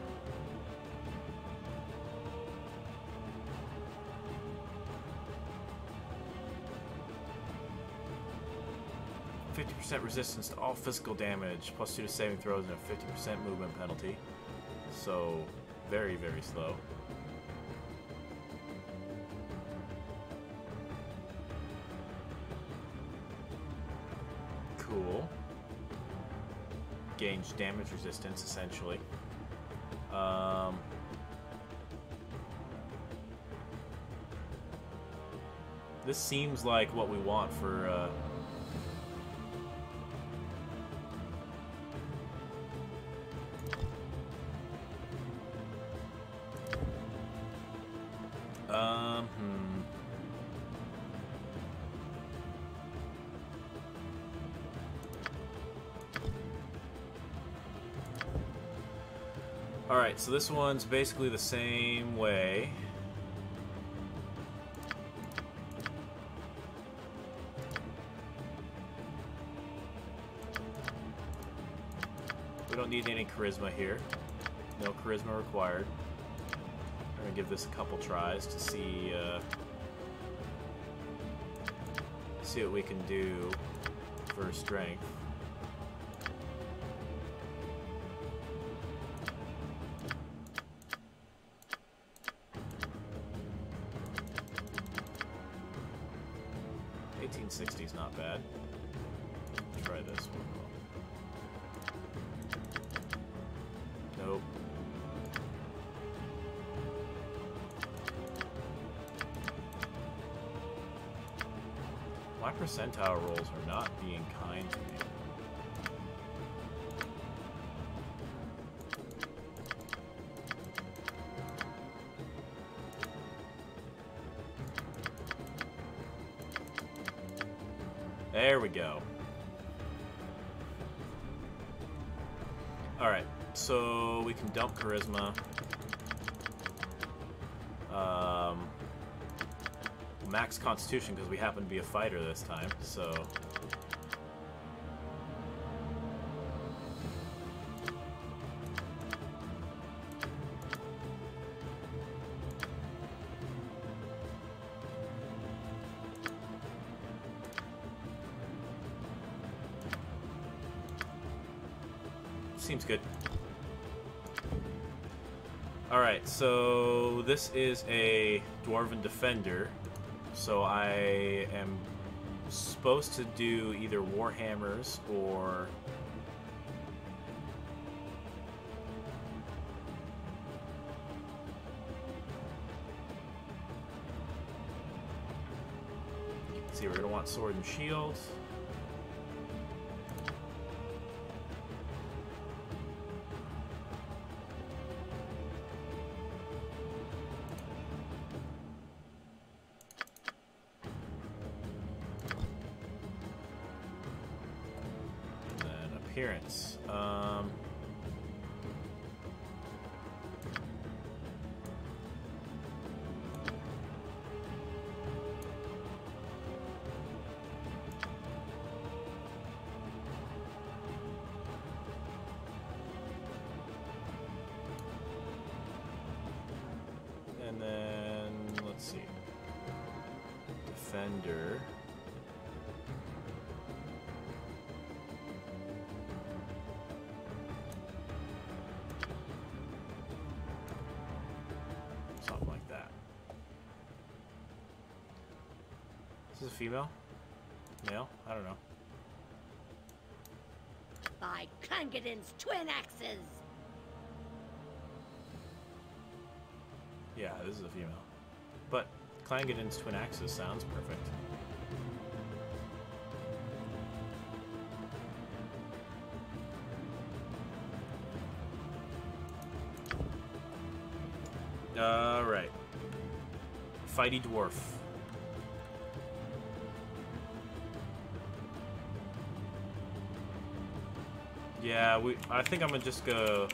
fifty percent resistance to all physical damage, plus two to saving throws, and a fifty percent movement penalty. So, very, very slow. Cool. Gains damage resistance, essentially. Um... This seems like what we want for, uh... So this one's basically the same way. We don't need any charisma here. No charisma required. I'm gonna give this a couple tries to see uh, see what we can do for strength. sixty is not bad. Let's try this one. Nope. My percentile rolls are not being kind to me. There we go. Alright, so we can dump charisma. Um, max constitution, because we happen to be a fighter this time, so... Seems good. Alright, so this is a Dwarven Defender, so I am supposed to do either Warhammers or... Let's see, we're going to want Sword and Shield. Appearance. Um, and then, let's see. Defender. Female? Male? I don't know. By Kungadin's twin axes! Yeah, this is a female. But Clangadin's twin axes sounds perfect. Alright. Fighty Dwarf. Yeah, we. I think I'm gonna just go.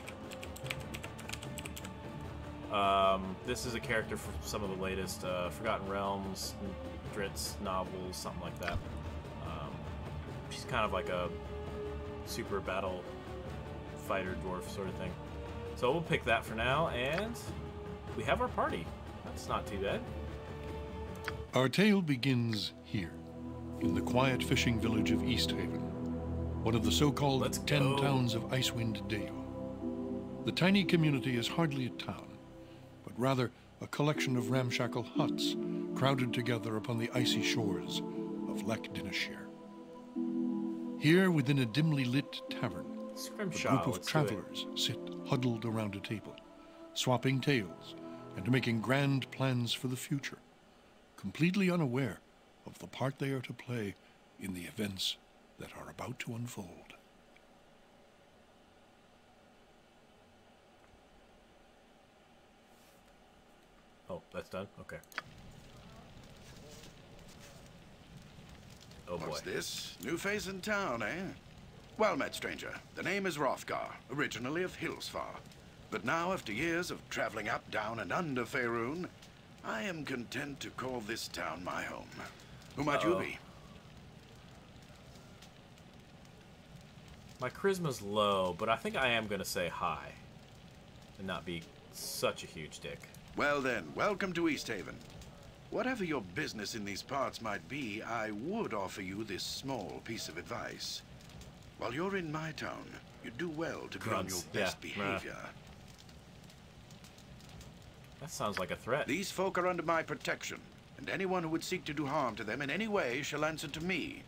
Um, this is a character from some of the latest uh, Forgotten Realms, Drizzt novels, something like that. Um, she's kind of like a super battle fighter dwarf sort of thing. So we'll pick that for now, and we have our party. That's not too bad. Our tale begins here, in the quiet fishing village of Easthaven, one of the so-called ten towns of Icewind Dale. The tiny community is hardly a town, but rather a collection of ramshackle huts crowded together upon the icy shores of Lac Dinshire. Here, within a dimly lit tavern, Scrimshaw, a group of travelers sit huddled around a table, swapping tales and making grand plans for the future, completely unaware of the part they are to play in the events that are about to unfold. Oh, that's done? Okay. Oh boy. What's this? New face in town, eh? Well met, stranger. The name is Hrothgar, originally of Hillsfar. But now, after years of traveling up, down, and under Faerun, I am content to call this town my home. Who might Uh-oh. you be? My charisma's low, but I think I am going to say hi and not be such a huge dick. Well then, welcome to Easthaven. Whatever your business in these parts might be, I would offer you this small piece of advice. While you're in my town, you do well to be on your best yeah. behavior. Uh, that sounds like a threat. These folk are under my protection, and anyone who would seek to do harm to them in any way shall answer to me.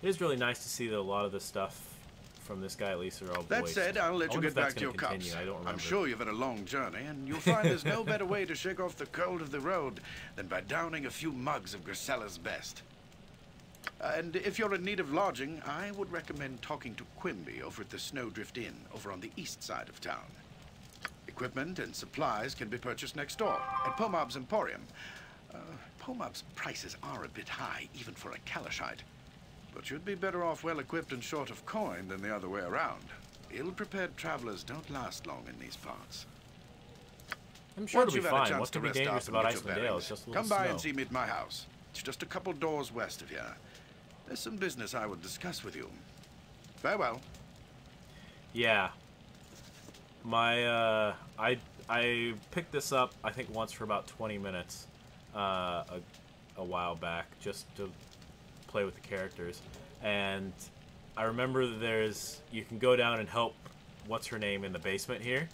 It is really nice to see that a lot of the stuff from this guy at least are all boys. That said, I'll let you get back to your continue. cups. I don't I'm sure you've had a long journey, and you'll find there's no better way to shake off the cold of the road than by downing a few mugs of Grisella's best. Uh, and if you're in need of lodging, I would recommend talking to Quimby over at the Snowdrift Inn over on the east side of town. Equipment and supplies can be purchased next door at Pomab's Emporium. Uh, Pomab's prices are a bit high, even for a Kalishite. But you'd be better off well-equipped and short of coin than the other way around. Ill-prepared travelers don't last long in these parts. I'm sure Once it'll be fine. What's to be dangerous about Iceland Dale? It's just a little Come by snow. and see me at my house. It's just a couple doors west of here. There's some business I would discuss with you. Farewell. Yeah. My, uh... I, I picked this up, I think, once for about twenty minutes. Uh, a, a while back. Just to play with the characters, and I remember there's you can go down and help what's her name in the basement here,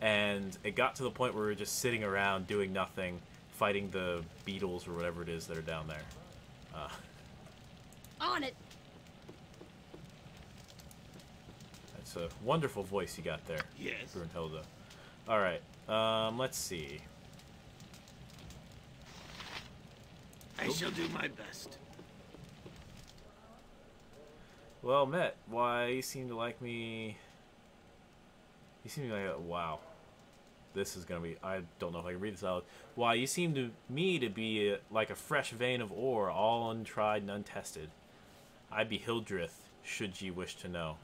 and it got to the point where we were just sitting around doing nothing, fighting the beetles or whatever it is that are down there. Uh. On it. That's a wonderful voice you got there. Yes. Brunhilda. All right. Um, let's see. I shall do my best. Well met. Why, you seem to like me. You seem to like. Wow. This is going to be. I don't know if I can read this out. Why, you seem to me to be a, like a fresh vein of ore, all untried and untested. I be Hildreth, should ye wish to know.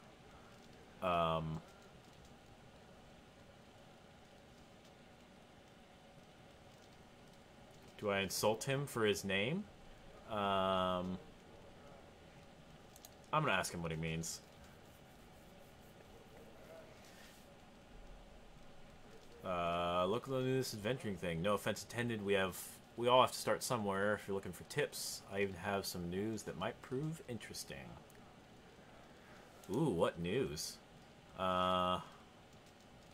Um. Do I insult him for his name? Um. I'm going to ask him what he means. Uh, look at this adventuring thing. No offense intended. We have, we all have to start somewhere. If you're looking for tips, I even have some news that might prove interesting. Ooh, what news? Uh,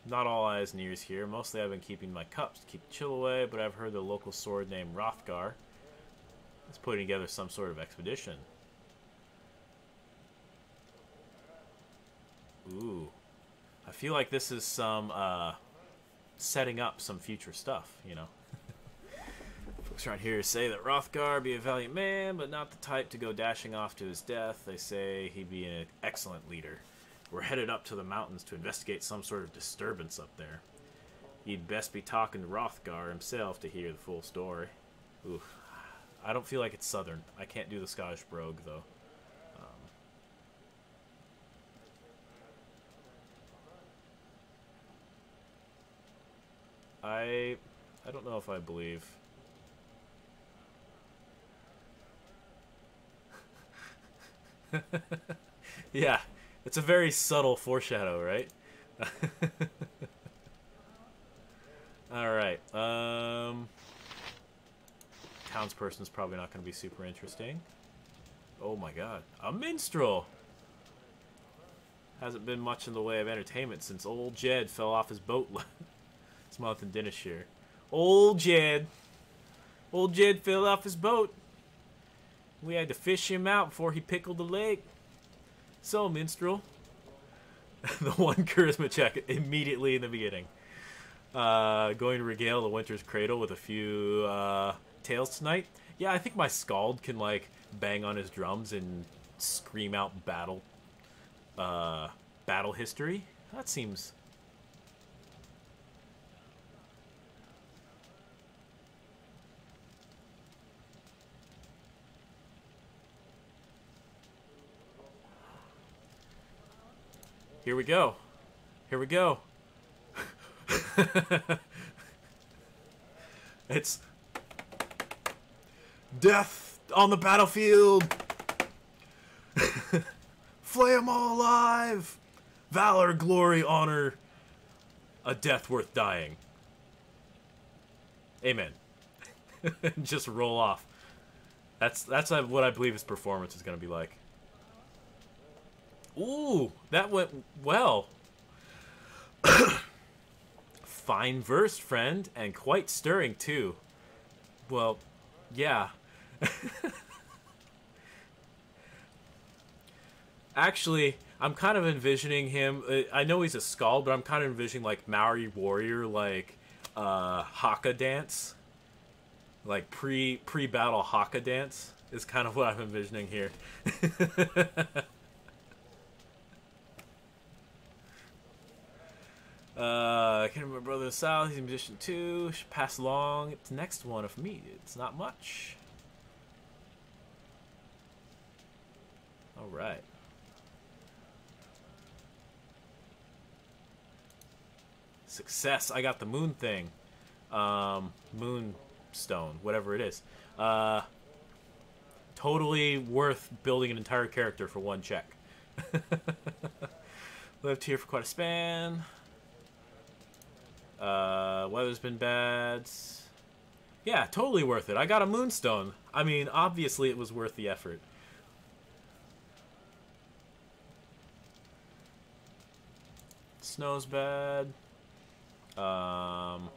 not all eyes and ears here. Mostly I've been keeping my cups to keep the chill away, but I've heard the local sword named Hrothgar is putting together some sort of expedition. Ooh, I feel like this is some uh, setting up some future stuff, you know. Folks around here say that Hrothgar be a valiant man, but not the type to go dashing off to his death. They say he'd be an excellent leader. We're headed up to the mountains to investigate some sort of disturbance up there. You'd best be talking to Hrothgar himself to hear the full story. Ooh, I don't feel like it's southern. I can't do the Scottish brogue, though. I I don't know if I believe. Yeah, it's a very subtle foreshadow, right? All right. Um, townsperson is probably not going to be super interesting. Oh my God, a minstrel. Hasn't been much in the way of entertainment since old Jed fell off his boat this month in Dinshire. Old Jed. Old Jed fell off his boat. We had to fish him out before he pickled the lake. So, minstrel. The one charisma check immediately in the beginning. Uh, going to regale the Winter's Cradle with a few uh, tales tonight. Yeah, I think my Scald can, like, bang on his drums and scream out battle. Uh, battle history? That seems... Here we go. Here we go. It's... Death on the battlefield! Flay 'em all alive! Valor, glory, honor. A death worth dying. Amen. Just roll off. That's, that's what I believe his performance is going to be like. Ooh, that went well. Fine verse, friend, and quite stirring, too. Well, yeah. Actually, I'm kind of envisioning him. I know he's a Skald, but I'm kind of envisioning, like, Maori warrior, like, uh, Haka dance. Like, pre, pre-battle Haka dance is kind of what I'm envisioning here. Uh, I can't remember brother in the south, he's a musician too. Should pass along to next one if needed. It's not much. Alright. Success. I got the moon thing. Um, moonstone, whatever it is. Uh, totally worth building an entire character for one check. Lived here for quite a span. Uh, weather's been bad. Yeah, totally worth it. I got a moonstone. I mean, obviously it was worth the effort. Snow's bad. Um,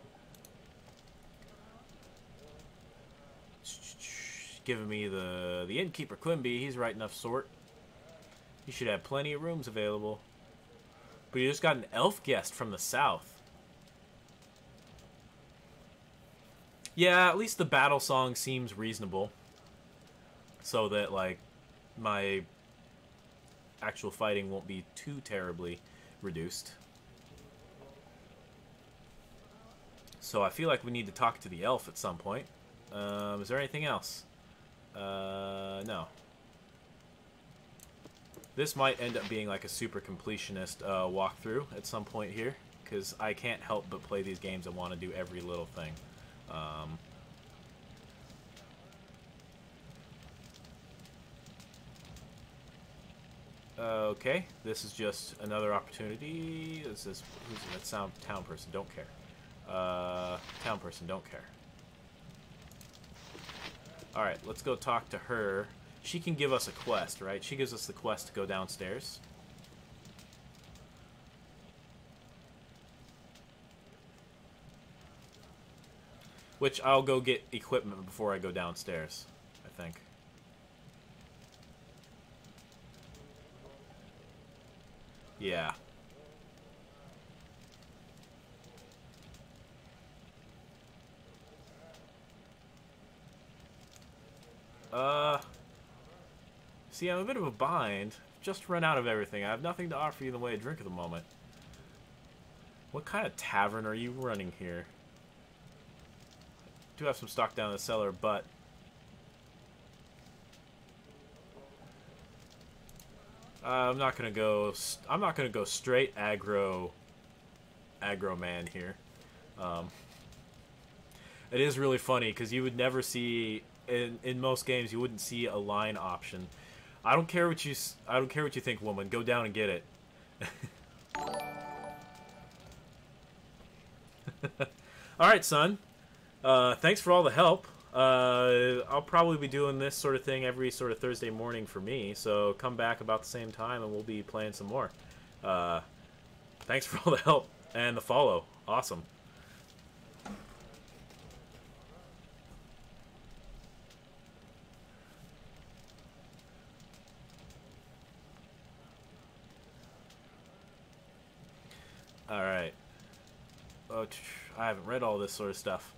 giving me the the innkeeper Quimby. He's right enough sort. He should have plenty of rooms available. But you just got an elf guest from the south. Yeah, at least the battle song seems reasonable. So that, like, my actual fighting won't be too terribly reduced. So I feel like we need to talk to the elf at some point. Um, is there anything else? Uh, no. This might end up being, like, a super completionist uh, walkthrough at some point here. Because I can't help but play these games and want to do every little thing. Um, okay, this is just another opportunity. This is who's that sound town person, don't care. Uh, town person, don't care. Alright, let's go talk to her. She can give us a quest, right? She gives us the quest to go downstairs. Which, I'll go get equipment before I go downstairs, I think. Yeah. Uh... See, I'm a bit of a bind. Just run out of everything. I have nothing to offer you in the way of drink at the moment. What kind of tavern are you running here? I do have some stock down in the cellar, but uh, I'm not gonna go. I'm not gonna go straight aggro, aggro man here. Um, it is really funny because you would never see in in most games you wouldn't see a line option I don't care what you. I don't care what you think, woman. Go down and get it. All right, son. Uh, thanks for all the help. Uh, I'll probably be doing this sort of thing every sort of Thursday morning for me. So come back about the same time, and we'll be playing some more. Uh, thanks for all the help and the follow. Awesome. Alright. Oh, I haven't read all this sort of stuff.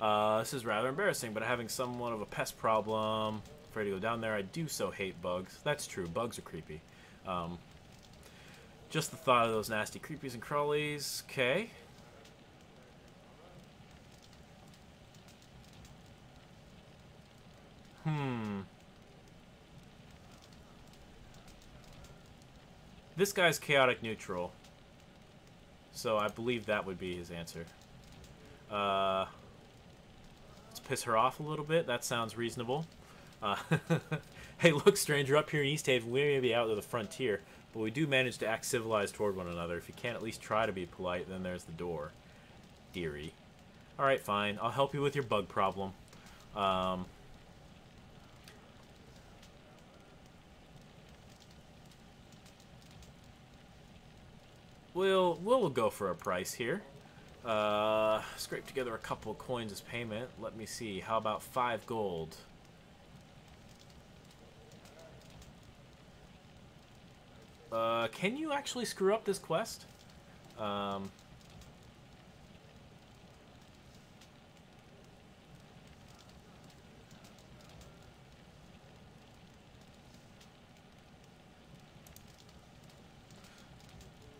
Uh, this is rather embarrassing, but having somewhat of a pest problem. Afraid to go down there. I do so hate bugs. That's true. Bugs are creepy. Um, just the thought of those nasty creepies and crawlies. Okay. Hmm. This guy's chaotic neutral. So I believe that would be his answer. Uh, let's piss her off a little bit. That sounds reasonable. Uh, hey, look, stranger, up here in Easthaven, we may be out to the frontier, but we do manage to act civilized toward one another. If you can't at least try to be polite, then there's the door. Dearie. All right, fine. I'll help you with your bug problem. Um... We'll, we'll go for a price here. Uh, scrape together a couple of coins as payment. Let me see. How about five gold? Uh, can you actually screw up this quest? Um,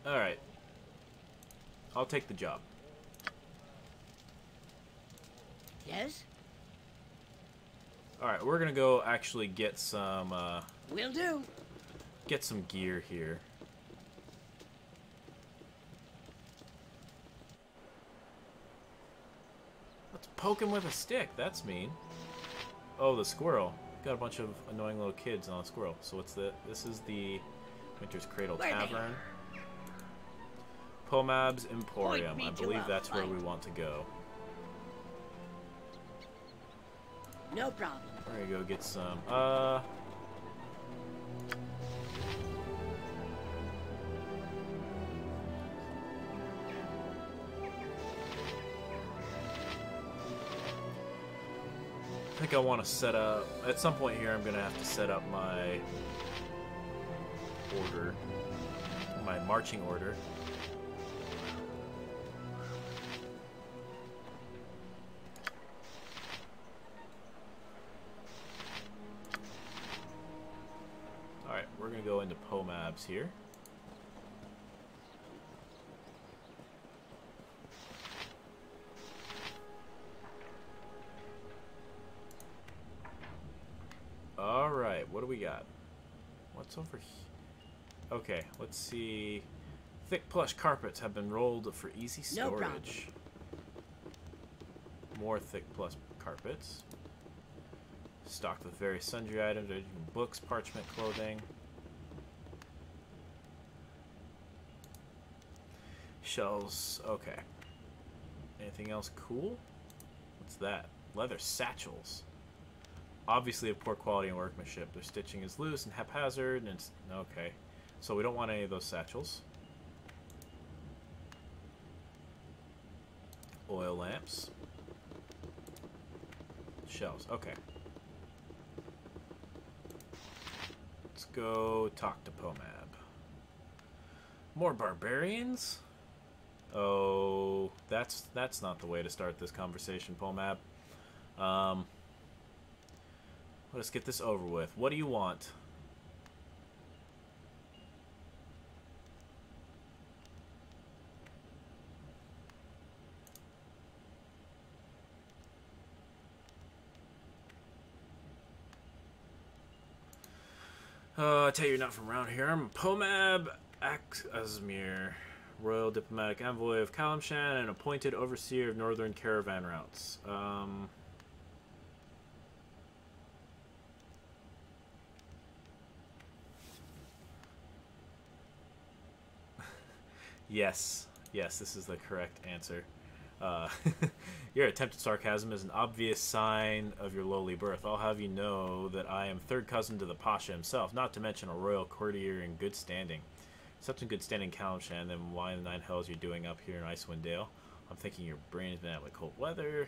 all right. I'll take the job. Yes? Alright, we're gonna go actually get some, uh... Will do. Get some gear here. Let's poke him with a stick. That's mean. Oh, the squirrel. Got a bunch of annoying little kids on a squirrel. So what's the... This is the Winter's Cradle Tavern. Pomab's Emporium. I believe that's where we want to go. No problem. We're gonna go get some. Uh. I think I want to set up. At some point here, I'm gonna have to set up my order, my marching order. Go into Pomab's here. All right, what do we got? What's over here? Okay, let's see. Thick plush carpets have been rolled for easy storage. No More thick plush carpets. Stocked with various sundry items, books, parchment, clothing. Shells, okay. Anything else cool? What's that? Leather satchels. Obviously of poor quality and workmanship. Their stitching is loose and haphazard, and it's... Okay. So we don't want any of those satchels. Oil lamps. Shells, okay. Let's go talk to Pomab. More barbarians? Oh, that's that's not the way to start this conversation, Pomab. Um, let's get this over with. What do you want? Uh, I tell you, you're not from around here. I'm Pomab Axasmir, Royal Diplomatic Envoy of Kalimshan and appointed Overseer of Northern Caravan Routes. Um, Yes. Yes, this is the correct answer. Uh, your attempted sarcasm is an obvious sign of your lowly birth. I'll have you know that I am third cousin to the Pasha himself, not to mention a royal courtier in good standing. Such in good standing, Kalimshan, then why in the nine hells are you doing up here in Icewind Dale? I'm thinking your brain's been out with cold weather.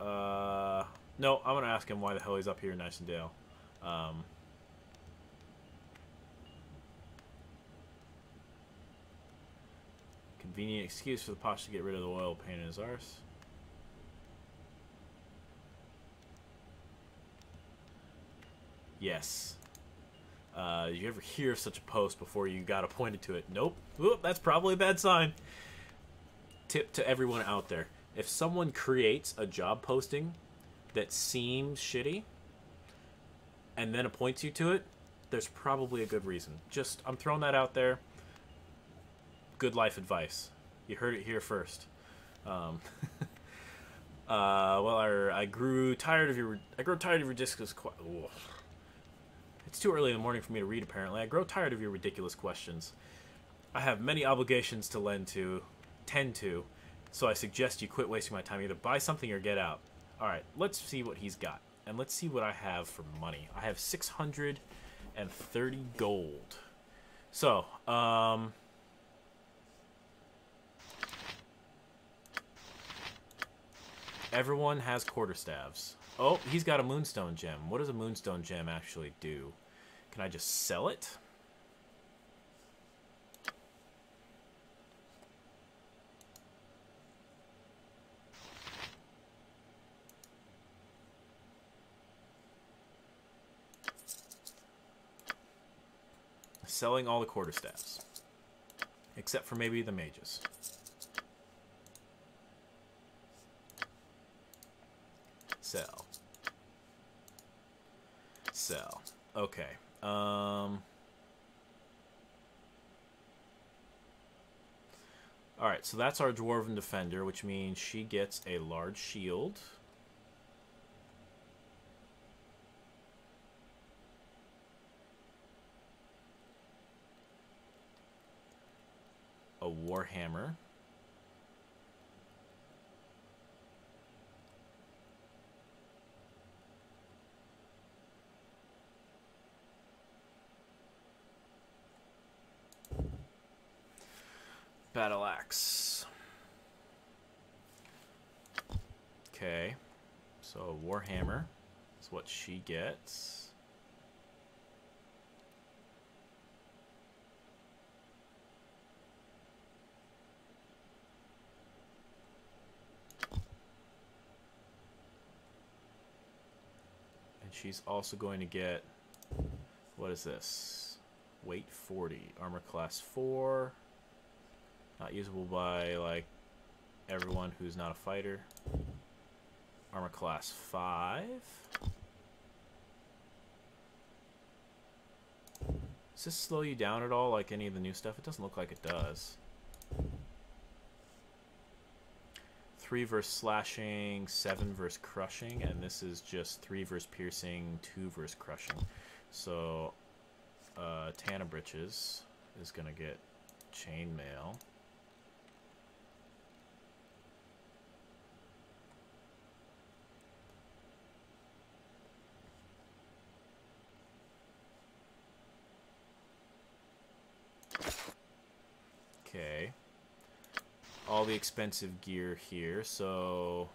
Uh, no, I'm going to ask him why the hell he's up here in Icewind Dale. Um... Convenient excuse for the Pasha to get rid of the oil paint in his arse. Yes. Uh, did you ever hear of such a post before you got appointed to it? Nope. Oop, that's probably a bad sign. Tip to everyone out there. If someone creates a job posting that seems shitty and then appoints you to it, there's probably a good reason. Just, I'm throwing that out there. Good life advice. You heard it here first. Um, uh, well, I, I grew tired of your. I grow tired of your ridiculous. Qu oh. It's too early in the morning for me to read. Apparently, I grow tired of your ridiculous questions. I have many obligations to lend to, tend to, so I suggest you quit wasting my time. Either buy something or get out. All right, let's see what he's got, and let's see what I have for money. I have six hundred and thirty gold. So, um. Everyone has quarterstaves. Oh, he's got a moonstone gem. What does a moonstone gem actually do? Can I just sell it? Selling all the quarterstaves. Except for maybe the mages. Sell. Sell. Okay. Um, Alright, so that's our Dwarven Defender, which means she gets a large shield. A warhammer. Battle axe. Okay. So warhammer is what she gets. And she's also going to get, what is this? Weight forty, armor class four. Not usable by, like, everyone who's not a fighter. Armor class five. Does this slow you down at all, like any of the new stuff? It doesn't look like it does. three versus slashing, seven versus crushing, and this is just three versus piercing, two versus crushing. So, uh, Tana Breeches is going to get chainmail. Okay. All the expensive gear here, so...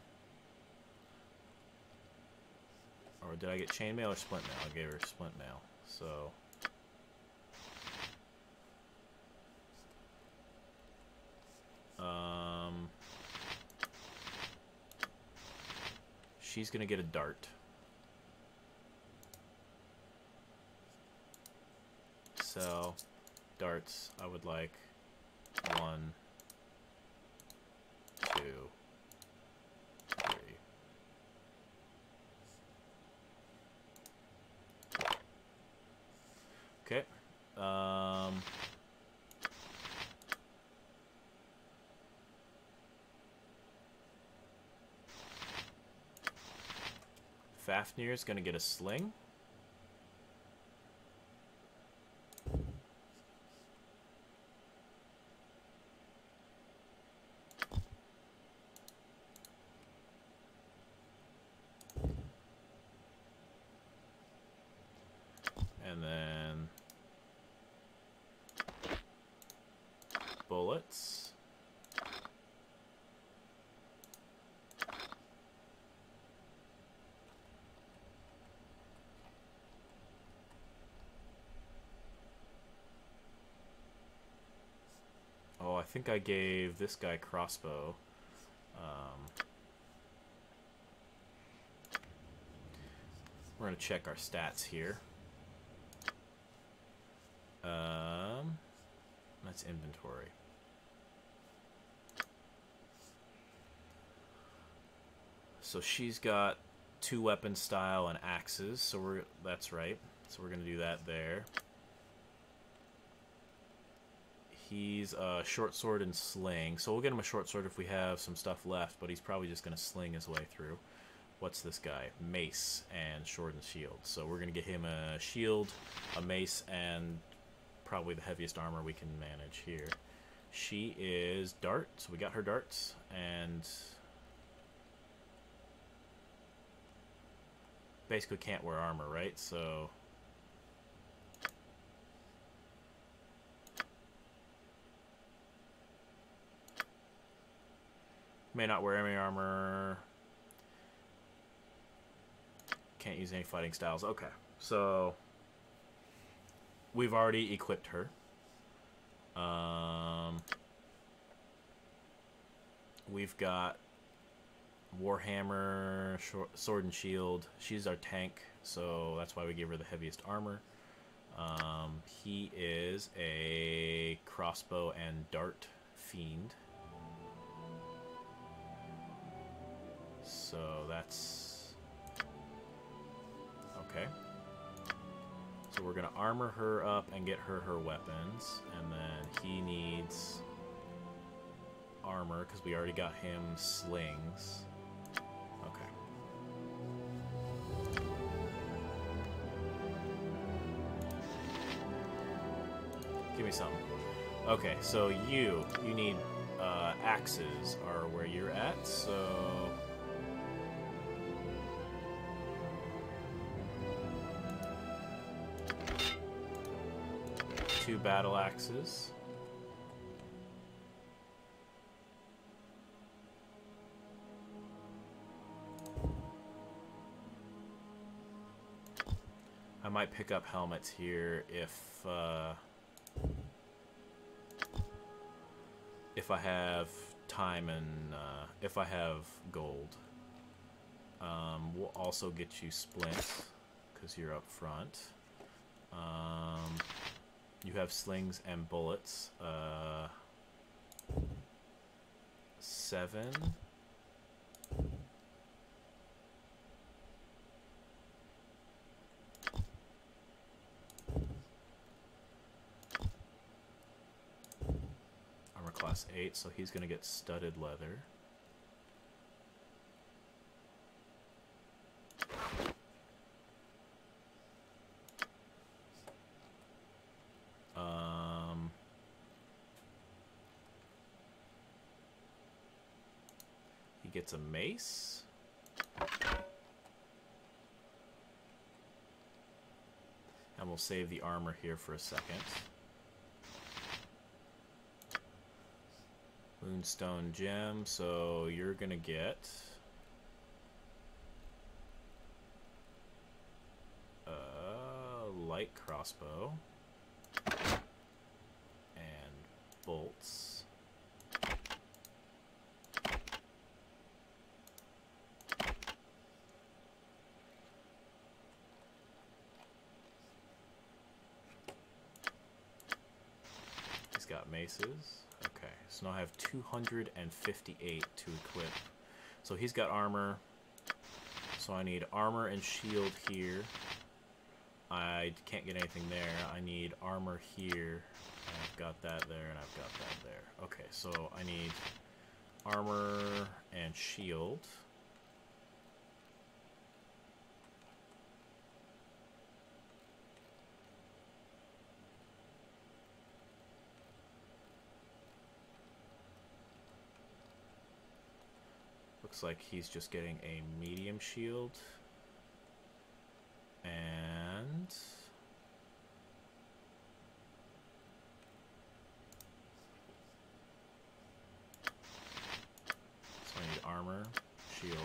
Or did I get chainmail or splint mail? I gave her splint mail, so... Um, she's going to get a dart. So, darts, I would like one, two, three. Okay. Um... Fafnir is going to get a sling. bullets. Oh, I think I gave this guy crossbow. Um, we're going to check our stats here. Um, that's inventory. So she's got two weapon style and axes, so we're that's right. So we're going to do that there. He's uh, short sword and sling, so we'll get him a short sword if we have some stuff left, but he's probably just going to sling his way through. What's this guy? Mace and sword and shield. So we're going to get him a shield, a mace, and probably the heaviest armor we can manage here. She is dart, so we got her darts, and basically can't wear armor, right? So may not wear any armor. Can't use any fighting styles. Okay. So we've already equipped her. Um, we've got Warhammer, short, sword and shield. She's our tank, so that's why we gave her the heaviest armor. Um, he is a crossbow and dart fiend. So that's okay. So we're gonna armor her up and get her her weapons, and then he needs armor because we already got him slings. Okay. Give me something. Okay, so you you need uh, axes are where you're at, so. Two battle axes. I might pick up helmets here if uh, if I have time and uh, if I have gold. Um, we'll also get you splints because you're up front. Um, You have slings and bullets. Uh, seven. Armor class eight, so he's going to get studded leather. Gets a mace. And we'll save the armor here for a second. Moonstone gem, so you're gonna get a light crossbow and bolts. Got maces. Okay, so now I have two hundred fifty-eight to equip. So he's got armor. So I need armor and shield here. I can't get anything there. I need armor here. I've got that there, and I've got that there. Okay, so I need armor and shield. Looks like he's just getting a medium shield. And armor, shield,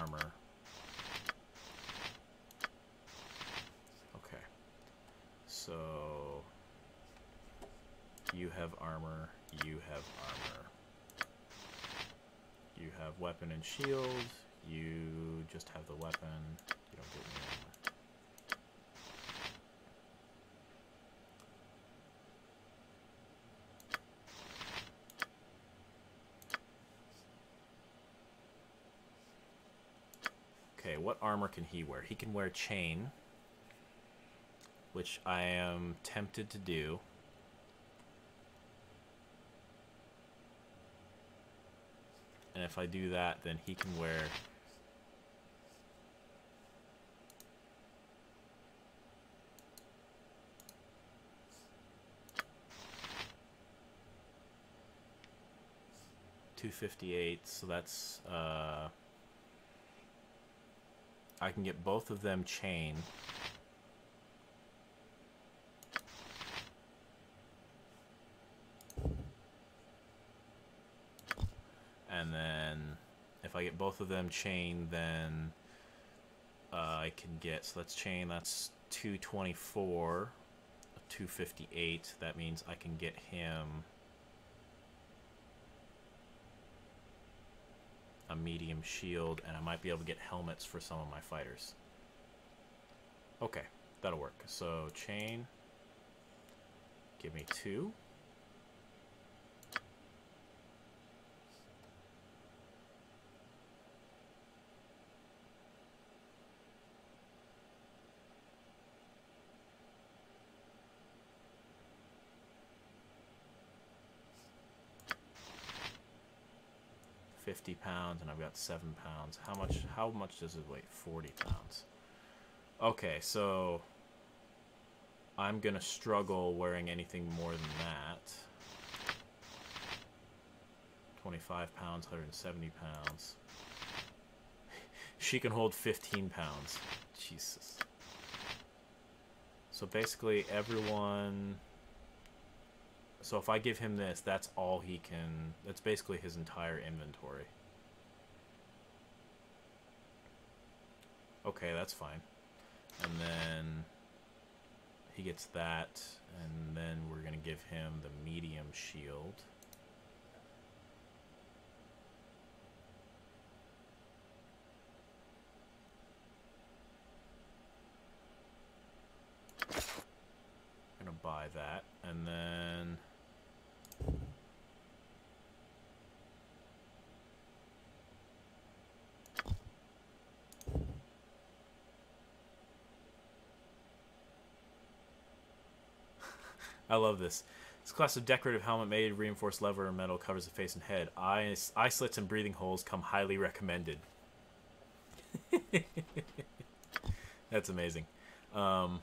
armor. Okay. So you have armor, you have armor. You have weapon and shield, you just have the weapon, you don't get any armor. What armor can he wear? He can wear chain, which I am tempted to do. And if I do that, then he can wear... two fifty-eight, so that's... Uh, I can get both of them chain. And then if I get both of them chain, then uh, I can get, so that's chain, that's two twenty-four, two fifty-eight. That means I can get him a medium shield, and I might be able to get helmets for some of my fighters. Okay, that'll work. So chain, give me two. fifty pounds, and I've got seven pounds. How much how much does it weigh? forty pounds. Okay, so I'm gonna struggle wearing anything more than that. twenty-five pounds, one hundred seventy pounds. She can hold fifteen pounds. Jesus. So basically everyone... So if I give him this, that's all he can... That's basically his entire inventory. Okay, that's fine. And then he gets that, and then we're going to give him the medium shield. I'm going to buy that, and then... I love this. This class of decorative helmet made of reinforced leather and metal covers the face and head. Eye, eye slits and breathing holes come highly recommended. That's amazing. Um,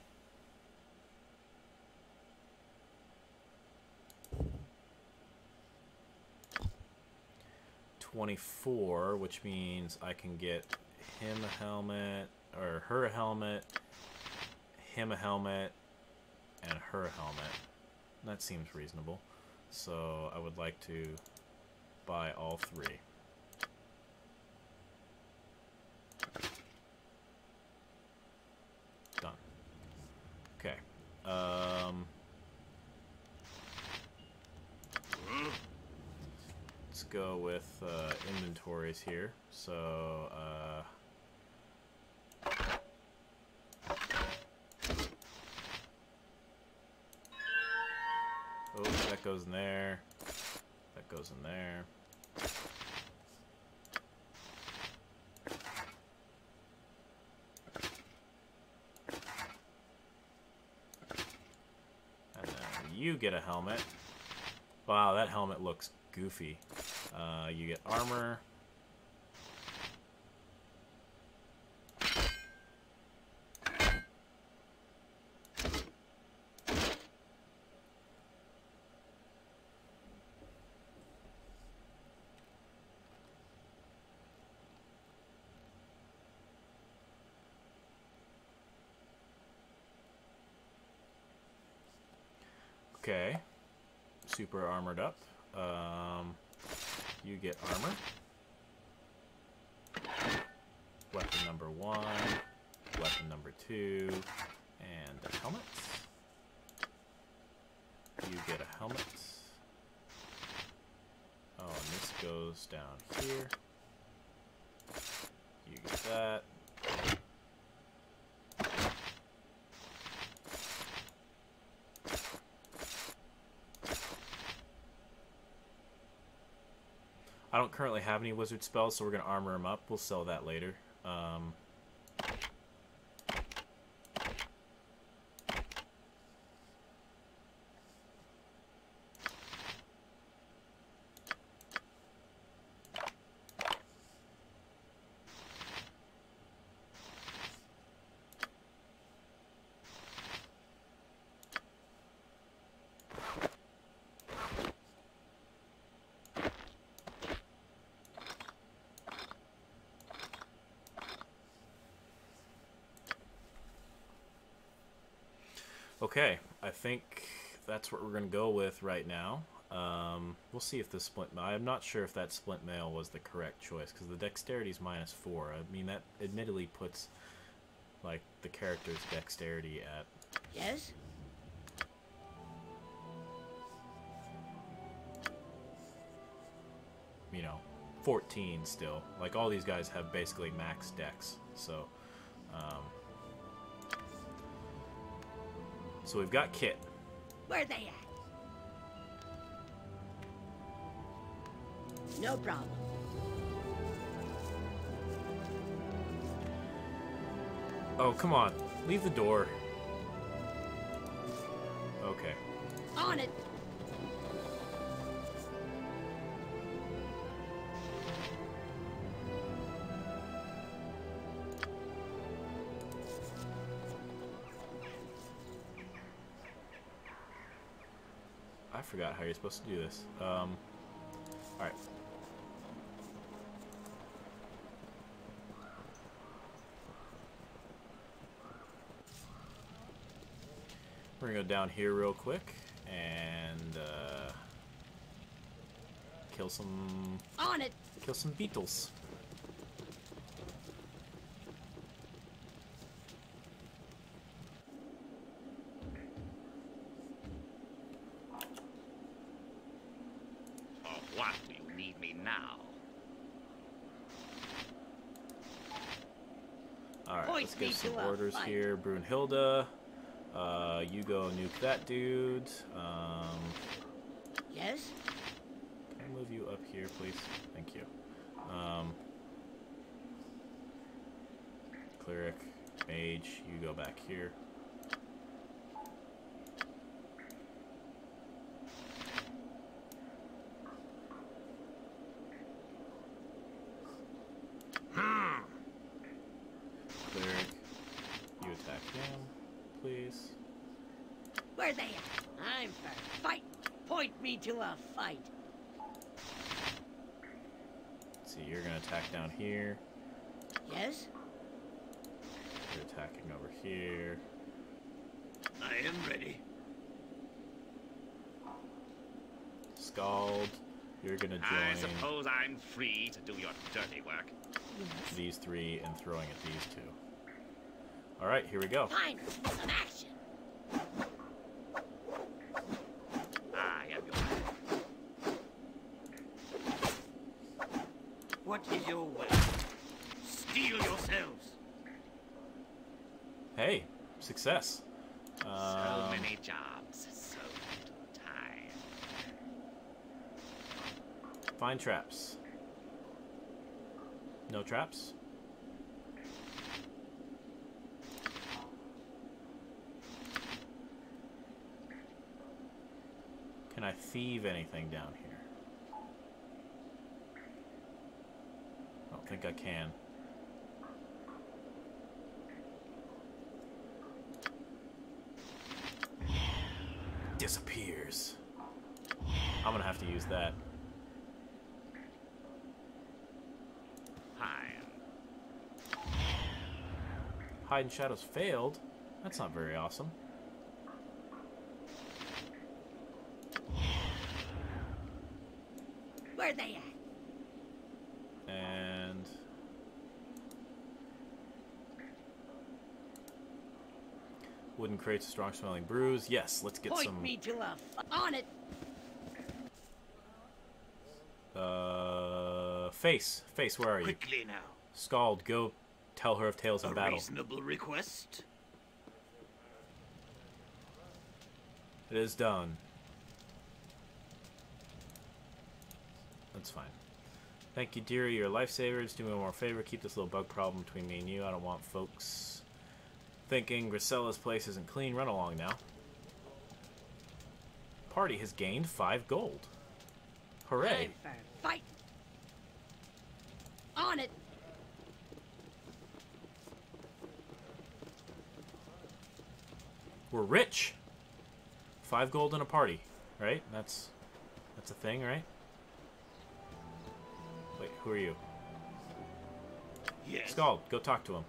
twenty-four, which means I can get him a helmet, or her a helmet, him a helmet, and her helmet. That seems reasonable. So I would like to buy all three. Done. Okay. Um, let's go with uh, inventories here. So... Uh, goes in there, that goes in there. And then you get a helmet. Wow, that helmet looks goofy. Uh, you get armor. Okay, super armored up. Um, you get armor. number one, weapon number two, and a helmet. You get a helmet. Oh, and this goes down here. You get that. I don't currently have any wizard spells, so we're going to armor him up. We'll sell that later. Um, Okay, I think that's what we're going to go with right now. Um, we'll see if the splint... I'm not sure if that splint mail was the correct choice, because the dexterity is minus four. I mean, that admittedly puts, like, the character's dexterity at... Yes? You know, fourteen still. Like, all these guys have basically max dex, so... Um, So we've got Kit. Where are they at? No problem. Oh, come on. Leave the door. Okay. On it. I forgot how you're supposed to do this. Um, Alright. We're going to go down here real quick and uh, kill some... On it! Kill some beetles. Some orders here. Brunhilda, uh, you go nuke that dude. Um, yes? Can I move you up here, please? Thank you. Um, cleric, mage, you go back here. To a fight. See, you're gonna attack down here. Yes. You're attacking over here. I am ready. Scald, you're gonna join. I suppose I'm free to do your dirty work. Yes. These three and throwing at these two. All right, here we go. Fine. Some action. Success. Um, so many jobs, so little time. Find traps. No traps? Can I thieve anything down here? I don't think I can. Disappears. I'm gonna have to use that. Hide. Hide in shadows failed? That's not very awesome. Where are they at? And wooden crates, strong-smelling brews. Yes, let's get Point some... me to a... on it! Uh... Face. Face, where are you? Quickly now. Scald, go tell her of tales of battle. A reasonable request? It is done. That's fine. Thank you, dearie. You're lifesavers. Do me one more favor. Keep this little bug problem between me and you. I don't want folks thinking Grisella's place isn't clean. Run along now. Party has gained five gold. Hooray! Fight! On it! We're rich. Five gold in a party, right? That's that's a thing, right? Wait, who are you? Yes. Skald, go talk to him.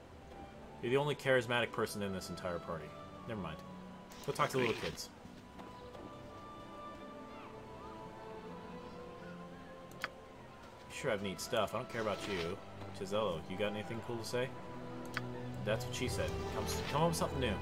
You're the only charismatic person in this entire party. Never mind. Go talk to the little kids. Sure, I have neat stuff. I don't care about you. Tizello, you got anything cool to say? That's what she said. Come, come up with something new.